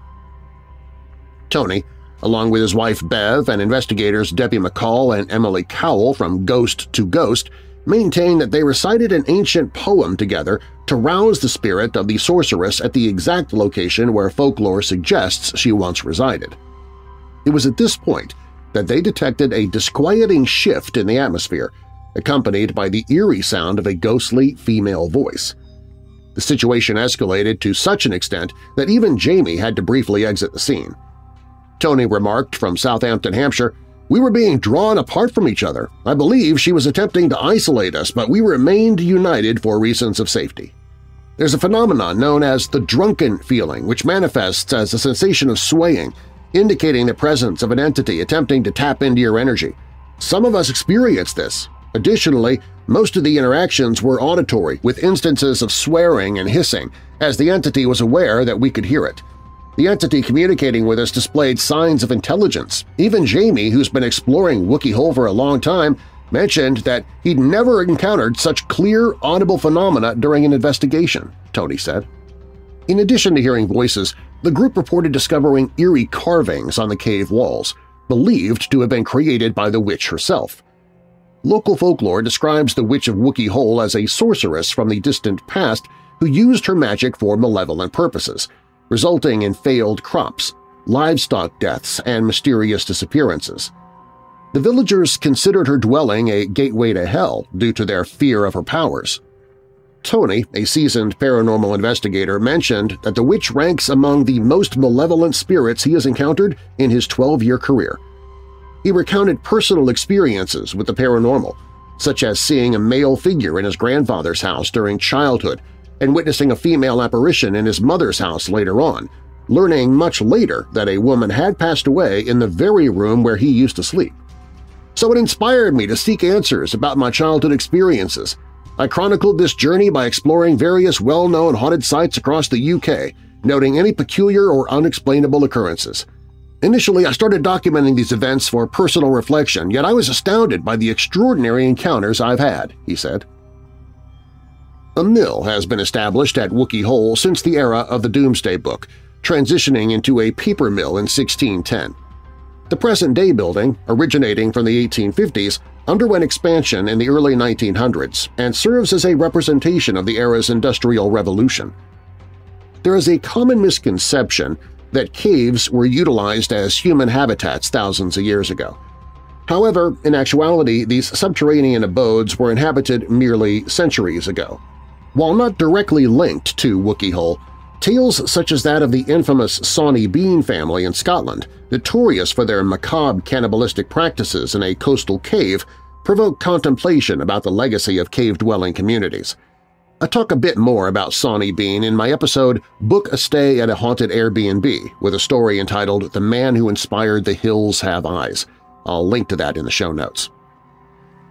Tony, along with his wife Bev and investigators Debbie McCall and Emily Cowell from Ghost to Ghost, maintain that they recited an ancient poem together to rouse the spirit of the sorceress at the exact location where folklore suggests she once resided. It was at this point that they detected a disquieting shift in the atmosphere, accompanied by the eerie sound of a ghostly female voice. The situation escalated to such an extent that even Jamie had to briefly exit the scene. Tony remarked from Southampton, Hampshire, "We were being drawn apart from each other. I believe she was attempting to isolate us, but we remained united for reasons of safety." There's a phenomenon known as the drunken feeling, which manifests as a sensation of swaying, indicating the presence of an entity attempting to tap into your energy. Some of us experience this. Additionally, most of the interactions were auditory, with instances of swearing and hissing, as the entity was aware that we could hear it. The entity communicating with us displayed signs of intelligence. Even Jamie, who's been exploring Wookey Hole for a long time, mentioned that he'd never encountered such clear, audible phenomena during an investigation, Tony said. In addition to hearing voices, the group reported discovering eerie carvings on the cave walls, believed to have been created by the witch herself. Local folklore describes the Witch of Wookey Hole as a sorceress from the distant past who used her magic for malevolent purposes, resulting in failed crops, livestock deaths, and mysterious disappearances. The villagers considered her dwelling a gateway to hell due to their fear of her powers. Tony, a seasoned paranormal investigator, mentioned that the witch ranks among the most malevolent spirits he has encountered in his twelve-year career. He recounted personal experiences with the paranormal, such as seeing a male figure in his grandfather's house during childhood and witnessing a female apparition in his mother's house later on, learning much later that a woman had passed away in the very room where he used to sleep. "So it inspired me to seek answers about my childhood experiences. I chronicled this journey by exploring various well-known haunted sites across the U K, noting any peculiar or unexplainable occurrences. Initially, I started documenting these events for personal reflection, yet I was astounded by the extraordinary encounters I've had," he said. A mill has been established at Wookey Hole since the era of the Domesday Book, transitioning into a paper mill in sixteen ten. The present-day building, originating from the eighteen fifties, underwent expansion in the early nineteen hundreds and serves as a representation of the era's Industrial Revolution. There is a common misconception that caves were utilized as human habitats thousands of years ago. However, in actuality, these subterranean abodes were inhabited merely centuries ago. While not directly linked to Wookey Hole, tales such as that of the infamous Sawney Bean family in Scotland, notorious for their macabre cannibalistic practices in a coastal cave, provoke contemplation about the legacy of cave-dwelling communities. I talk a bit more about Sawney Bean in my episode Book a Stay at a Haunted Airbnb with a story entitled The Man Who Inspired the Hills Have Eyes. I'll link to that in the show notes.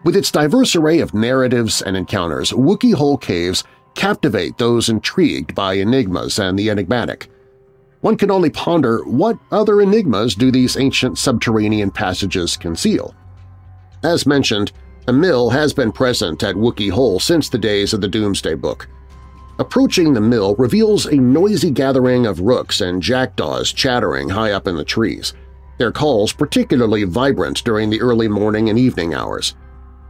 With its diverse array of narratives and encounters, Wookey Hole Caves captivate those intrigued by enigmas and the enigmatic. One can only ponder what other enigmas do these ancient subterranean passages conceal. As mentioned, a mill has been present at Wookey Hole since the days of the Domesday Book. Approaching the mill reveals a noisy gathering of rooks and jackdaws chattering high up in the trees, their calls particularly vibrant during the early morning and evening hours.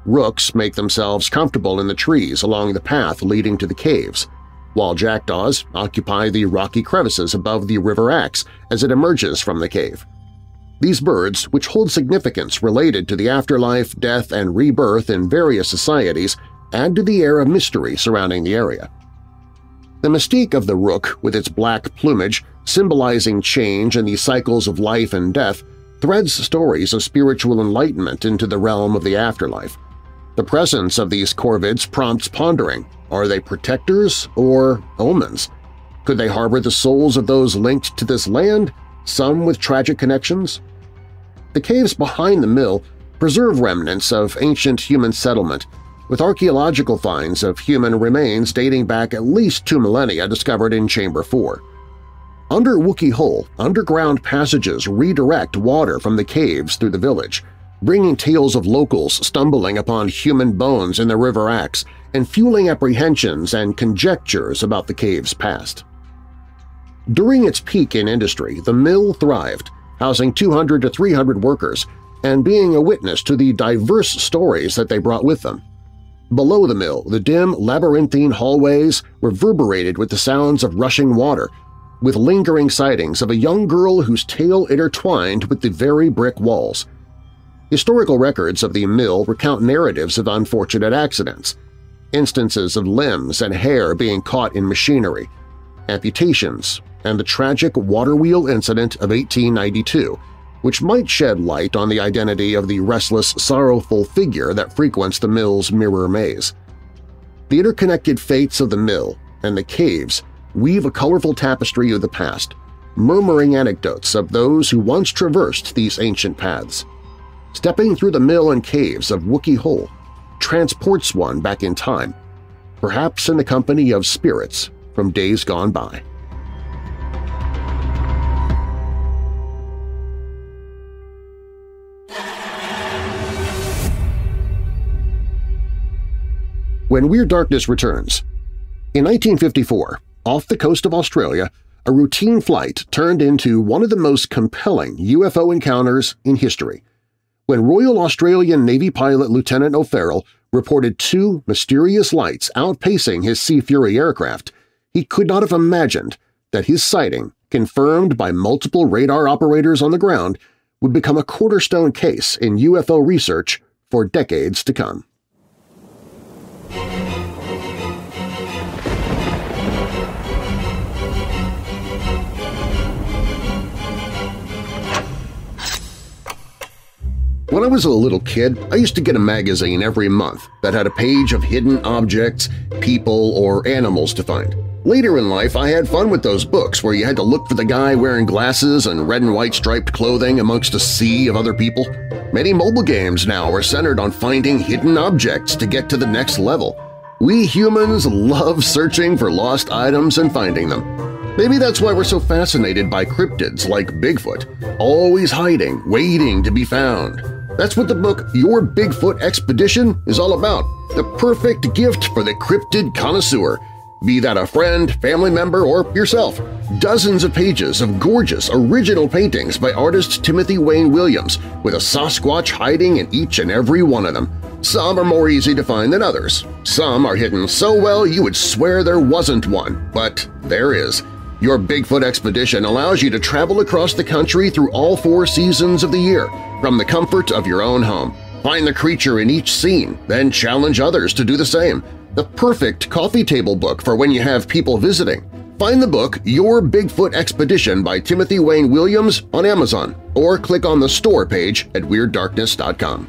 Rooks make themselves comfortable in the trees along the path leading to the caves, while jackdaws occupy the rocky crevices above the River Axe as it emerges from the cave. These birds, which hold significance related to the afterlife, death, and rebirth in various societies, add to the air of mystery surrounding the area. The mystique of the rook, with its black plumage symbolizing change and the cycles of life and death, threads stories of spiritual enlightenment into the realm of the afterlife. The presence of these corvids prompts pondering. Are they protectors or omens? Could they harbor the souls of those linked to this land, some with tragic connections? The caves behind the mill preserve remnants of ancient human settlement, with archaeological finds of human remains dating back at least two millennia discovered in Chamber four. Under Wookey Hole, underground passages redirect water from the caves through the village, bringing tales of locals stumbling upon human bones in the River Axe and fueling apprehensions and conjectures about the cave's past. During its peak in industry, the mill thrived, housing two hundred to three hundred workers and being a witness to the diverse stories that they brought with them. Below the mill, the dim, labyrinthine hallways reverberated with the sounds of rushing water, with lingering sightings of a young girl whose tale intertwined with the very brick walls. Historical records of the mill recount narratives of unfortunate accidents, instances of limbs and hair being caught in machinery, amputations, and the tragic water wheel incident of eighteen ninety-two, which might shed light on the identity of the restless, sorrowful figure that frequents the mill's mirror maze. The interconnected fates of the mill and the caves weave a colorful tapestry of the past, murmuring anecdotes of those who once traversed these ancient paths. Stepping through the mill and caves of Wookey Hole transports one back in time, perhaps in the company of spirits from days gone by. When Weird Darkness returns. In nineteen fifty-four, off the coast of Australia, a routine flight turned into one of the most compelling U F O encounters in history, when Royal Australian Navy pilot Lieutenant O'Farrell reported two mysterious lights outpacing his Sea Fury aircraft. He could not have imagined that his sighting, confirmed by multiple radar operators on the ground, would become a cornerstone case in U F O research for decades to come. When I was a little kid, I used to get a magazine every month that had a page of hidden objects, people, or animals to find. Later in life, I had fun with those books where you had to look for the guy wearing glasses and red and white striped clothing amongst a sea of other people. Many mobile games now are centered on finding hidden objects to get to the next level. We humans love searching for lost items and finding them. Maybe that's why we're so fascinated by cryptids like Bigfoot, always hiding, waiting to be found. That's what the book Your Bigfoot Expedition is all about, the perfect gift for the cryptid connoisseur. Be that a friend, family member, or yourself. Dozens of pages of gorgeous original paintings by artist Timothy Wayne Williams, with a Sasquatch hiding in each and every one of them. Some are more easy to find than others. Some are hidden so well you would swear there wasn't one, but there is. Your Bigfoot Expedition allows you to travel across the country through all four seasons of the year from the comfort of your own home. Find the creature in each scene, then challenge others to do the same. The perfect coffee table book for when you have people visiting. Find the book Your Bigfoot Expedition by Timothy Wayne Williams on Amazon or click on the store page at Weird Darkness dot com.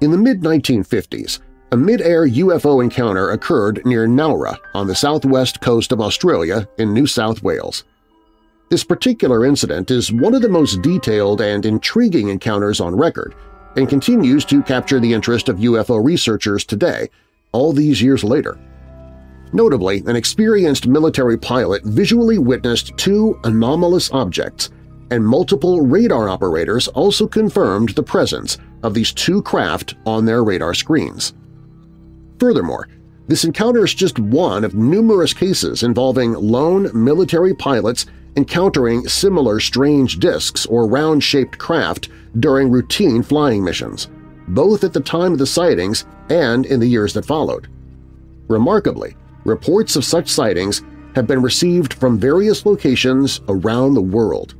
In the mid nineteen fifties, a mid-air U F O encounter occurred near Nowra on the southwest coast of Australia in New South Wales. This particular incident is one of the most detailed and intriguing encounters on record and continues to capture the interest of U F O researchers today, all these years later. Notably, an experienced military pilot visually witnessed two anomalous objects, and multiple radar operators also confirmed the presence of these two craft on their radar screens. Furthermore, this encounter is just one of numerous cases involving lone military pilots encountering similar strange discs or round-shaped craft during routine flying missions, both at the time of the sightings and in the years that followed. Remarkably, reports of such sightings have been received from various locations around the world.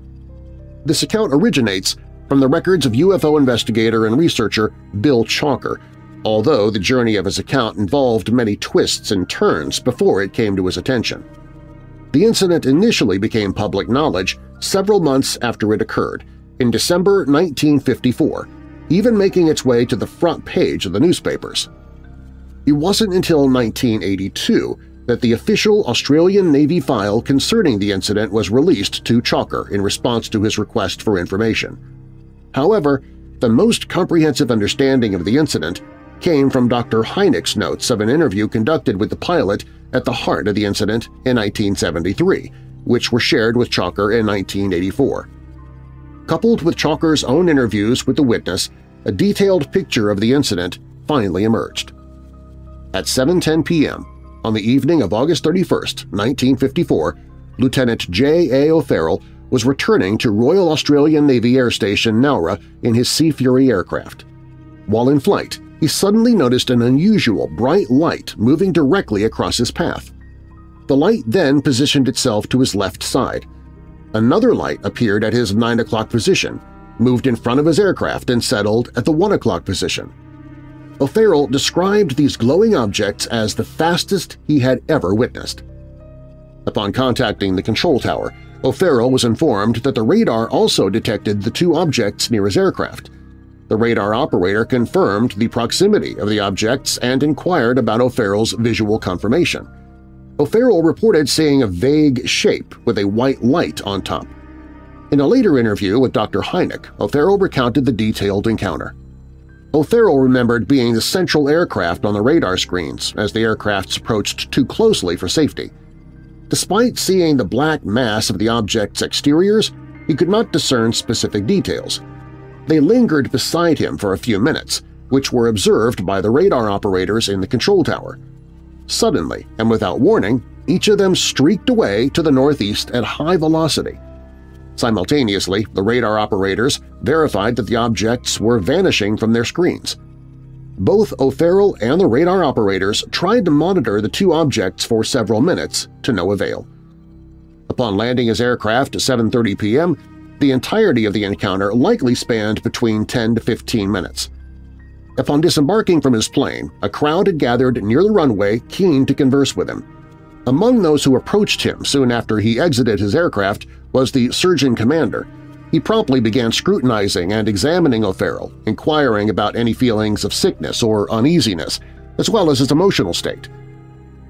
This account originates from the records of U F O investigator and researcher Bill Chalker, although the journey of his account involved many twists and turns before it came to his attention. The incident initially became public knowledge several months after it occurred, in December nineteen fifty-four, even making its way to the front page of the newspapers. It wasn't until nineteen eighty-two that the official Australian Navy file concerning the incident was released to Chalker in response to his request for information. However, the most comprehensive understanding of the incident came from Doctor Hynek's notes of an interview conducted with the pilot at the heart of the incident in nineteen seventy-three, which were shared with Chalker in nineteen eighty-four. Coupled with Chalker's own interviews with the witness, a detailed picture of the incident finally emerged. At seven ten p m on the evening of August thirty-first, nineteen fifty-four, Lieutenant J. A. O'Farrell was returning to Royal Australian Navy Air Station Nowra in his Sea Fury aircraft. While in flight, he suddenly noticed an unusual bright light moving directly across his path. The light then positioned itself to his left side. Another light appeared at his nine o'clock position, moved in front of his aircraft, and settled at the one o'clock position. O'Farrell described these glowing objects as the fastest he had ever witnessed. Upon contacting the control tower, O'Farrell was informed that the radar also detected the two objects near his aircraft. The radar operator confirmed the proximity of the objects and inquired about O'Farrell's visual confirmation. O'Farrell reported seeing a vague shape with a white light on top. In a later interview with Doctor Hynek, O'Farrell recounted the detailed encounter. O'Farrell remembered being the central aircraft on the radar screens as the aircrafts approached too closely for safety. Despite seeing the black mass of the object's exteriors, he could not discern specific details. They lingered beside him for a few minutes, which were observed by the radar operators in the control tower. Suddenly, and without warning, each of them streaked away to the northeast at high velocity. Simultaneously, the radar operators verified that the objects were vanishing from their screens. Both O'Farrell and the radar operators tried to monitor the two objects for several minutes to no avail. Upon landing his aircraft at seven thirty p m, the entirety of the encounter likely spanned between ten to fifteen minutes. Upon disembarking from his plane, a crowd had gathered near the runway keen to converse with him. Among those who approached him soon after he exited his aircraft was the surgeon commander. He promptly began scrutinizing and examining O'Farrell, inquiring about any feelings of sickness or uneasiness, as well as his emotional state.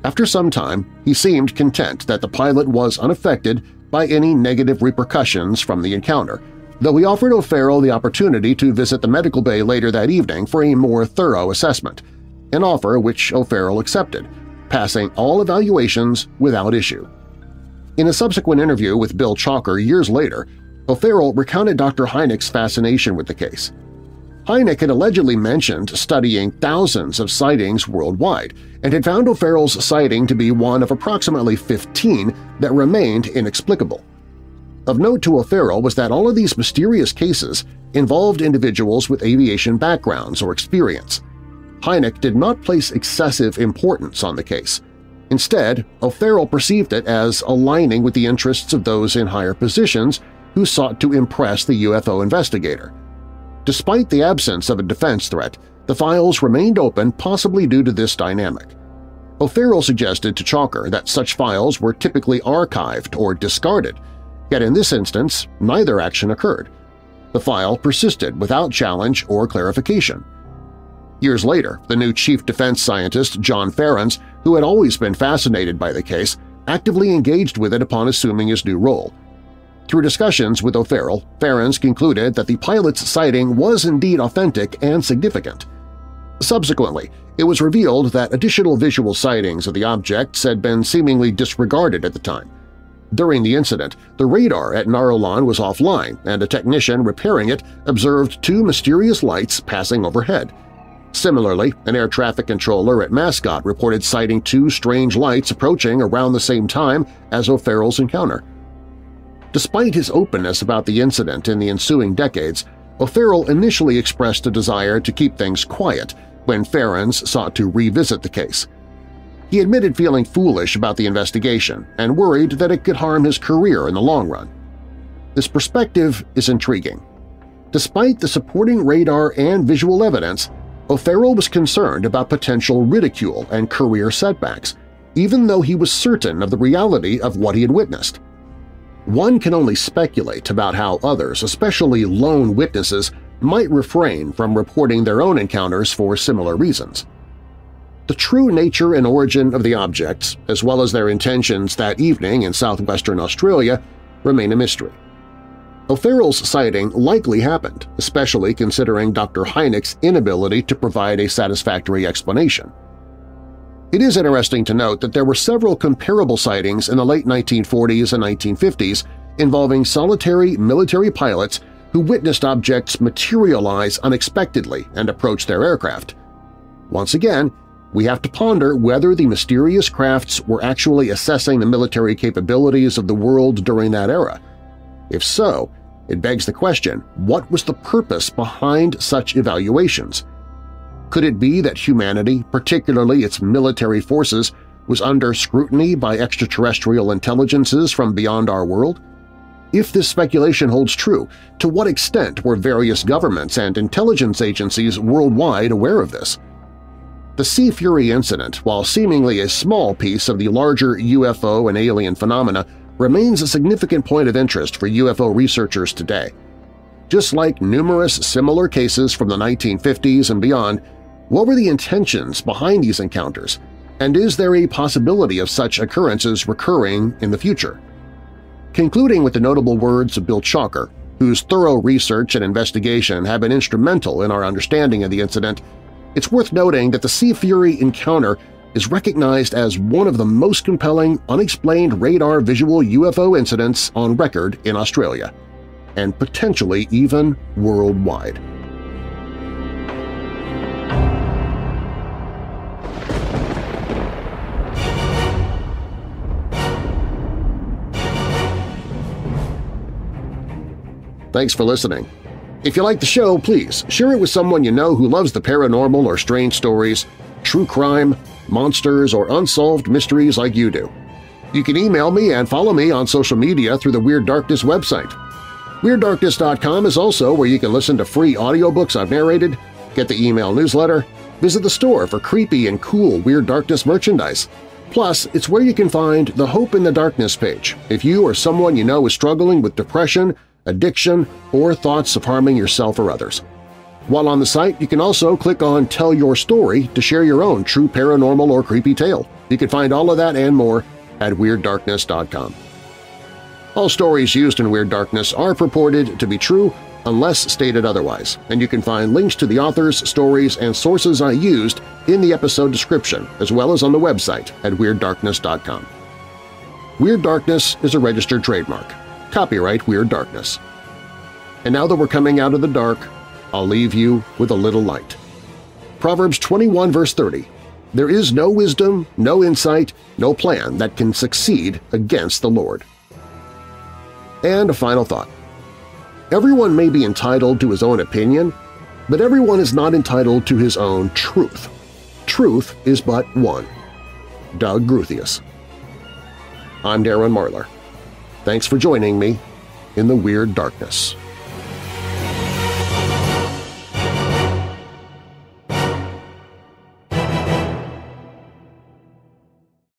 After some time, he seemed content that the pilot was unaffected by any negative repercussions from the encounter, though he offered O'Farrell the opportunity to visit the medical bay later that evening for a more thorough assessment, an offer which O'Farrell accepted, passing all evaluations without issue. In a subsequent interview with Bill Chalker years later, O'Farrell recounted Doctor Hynek's fascination with the case. Hynek had allegedly mentioned studying thousands of sightings worldwide and had found O'Farrell's sighting to be one of approximately fifteen that remained inexplicable. Of note to O'Farrell was that all of these mysterious cases involved individuals with aviation backgrounds or experience. Hynek did not place excessive importance on the case. Instead, O'Farrell perceived it as aligning with the interests of those in higher positions who sought to impress the U F O investigator. Despite the absence of a defense threat, the files remained open possibly due to this dynamic. O'Farrell suggested to Chalker that such files were typically archived or discarded, yet in this instance neither action occurred. The file persisted without challenge or clarification. Years later, the new chief defense scientist, John Ferrens, who had always been fascinated by the case, actively engaged with it upon assuming his new role. Through discussions with O'Farrell, Ferrens concluded that the pilot's sighting was indeed authentic and significant. Subsequently, it was revealed that additional visual sightings of the objects had been seemingly disregarded at the time. During the incident, the radar at Narolan was offline and a technician repairing it observed two mysterious lights passing overhead. Similarly, an air traffic controller at Mascot reported sighting two strange lights approaching around the same time as O'Farrell's encounter. Despite his openness about the incident in the ensuing decades, O'Farrell initially expressed a desire to keep things quiet when Ferrens sought to revisit the case. He admitted feeling foolish about the investigation and worried that it could harm his career in the long run. This perspective is intriguing. Despite the supporting radar and visual evidence, O'Farrell was concerned about potential ridicule and career setbacks, even though he was certain of the reality of what he had witnessed. One can only speculate about how others, especially lone witnesses, might refrain from reporting their own encounters for similar reasons. The true nature and origin of the objects, as well as their intentions that evening in southwestern Australia, remain a mystery. O'Farrell's sighting likely happened, especially considering Doctor Hynek's inability to provide a satisfactory explanation. It is interesting to note that there were several comparable sightings in the late nineteen forties and nineteen fifties involving solitary military pilots who witnessed objects materialize unexpectedly and approach their aircraft. Once again, we have to ponder whether the mysterious crafts were actually assessing the military capabilities of the world during that era. If so, it begs the question, what was the purpose behind such evaluations? Could it be that humanity, particularly its military forces, was under scrutiny by extraterrestrial intelligences from beyond our world? If this speculation holds true, to what extent were various governments and intelligence agencies worldwide aware of this? The Sea Fury incident, while seemingly a small piece of the larger U F O and alien phenomena, remains a significant point of interest for U F O researchers today. Just like numerous similar cases from the nineteen fifties and beyond, what were the intentions behind these encounters, and is there a possibility of such occurrences recurring in the future? Concluding with the notable words of Bill Chalker, whose thorough research and investigation have been instrumental in our understanding of the incident, it's worth noting that the Sea Fury encounter is recognized as one of the most compelling unexplained radar visual U F O incidents on record in Australia, and potentially even worldwide. Thanks for listening. If you like the show, please share it with someone you know who loves the paranormal or strange stories, true crime, monsters, or unsolved mysteries like you do. You can email me and follow me on social media through the Weird Darkness website. Weird Darkness dot com is also where you can listen to free audiobooks I've narrated, get the email newsletter, visit the store for creepy and cool Weird Darkness merchandise. Plus, it's where you can find the Hope in the Darkness page if you or someone you know is struggling with depression, addiction, or thoughts of harming yourself or others. While on the site, you can also click on Tell Your Story to share your own true paranormal or creepy tale. You can find all of that and more at Weird Darkness dot com. All stories used in Weird Darkness are purported to be true unless stated otherwise, and you can find links to the authors, stories, and sources I used in the episode description as well as on the website at Weird Darkness dot com. Weird Darkness is a registered trademark. Copyright Weird Darkness. And now that we're coming out of the dark, I'll leave you with a little light. Proverbs twenty-one verse thirty, "There is no wisdom, no insight, no plan that can succeed against the Lord." And a final thought. Everyone may be entitled to his own opinion, but everyone is not entitled to his own truth. Truth is but one. Doug Gruthius. I'm Darren Marlar. Thanks for joining me in the Weird Darkness.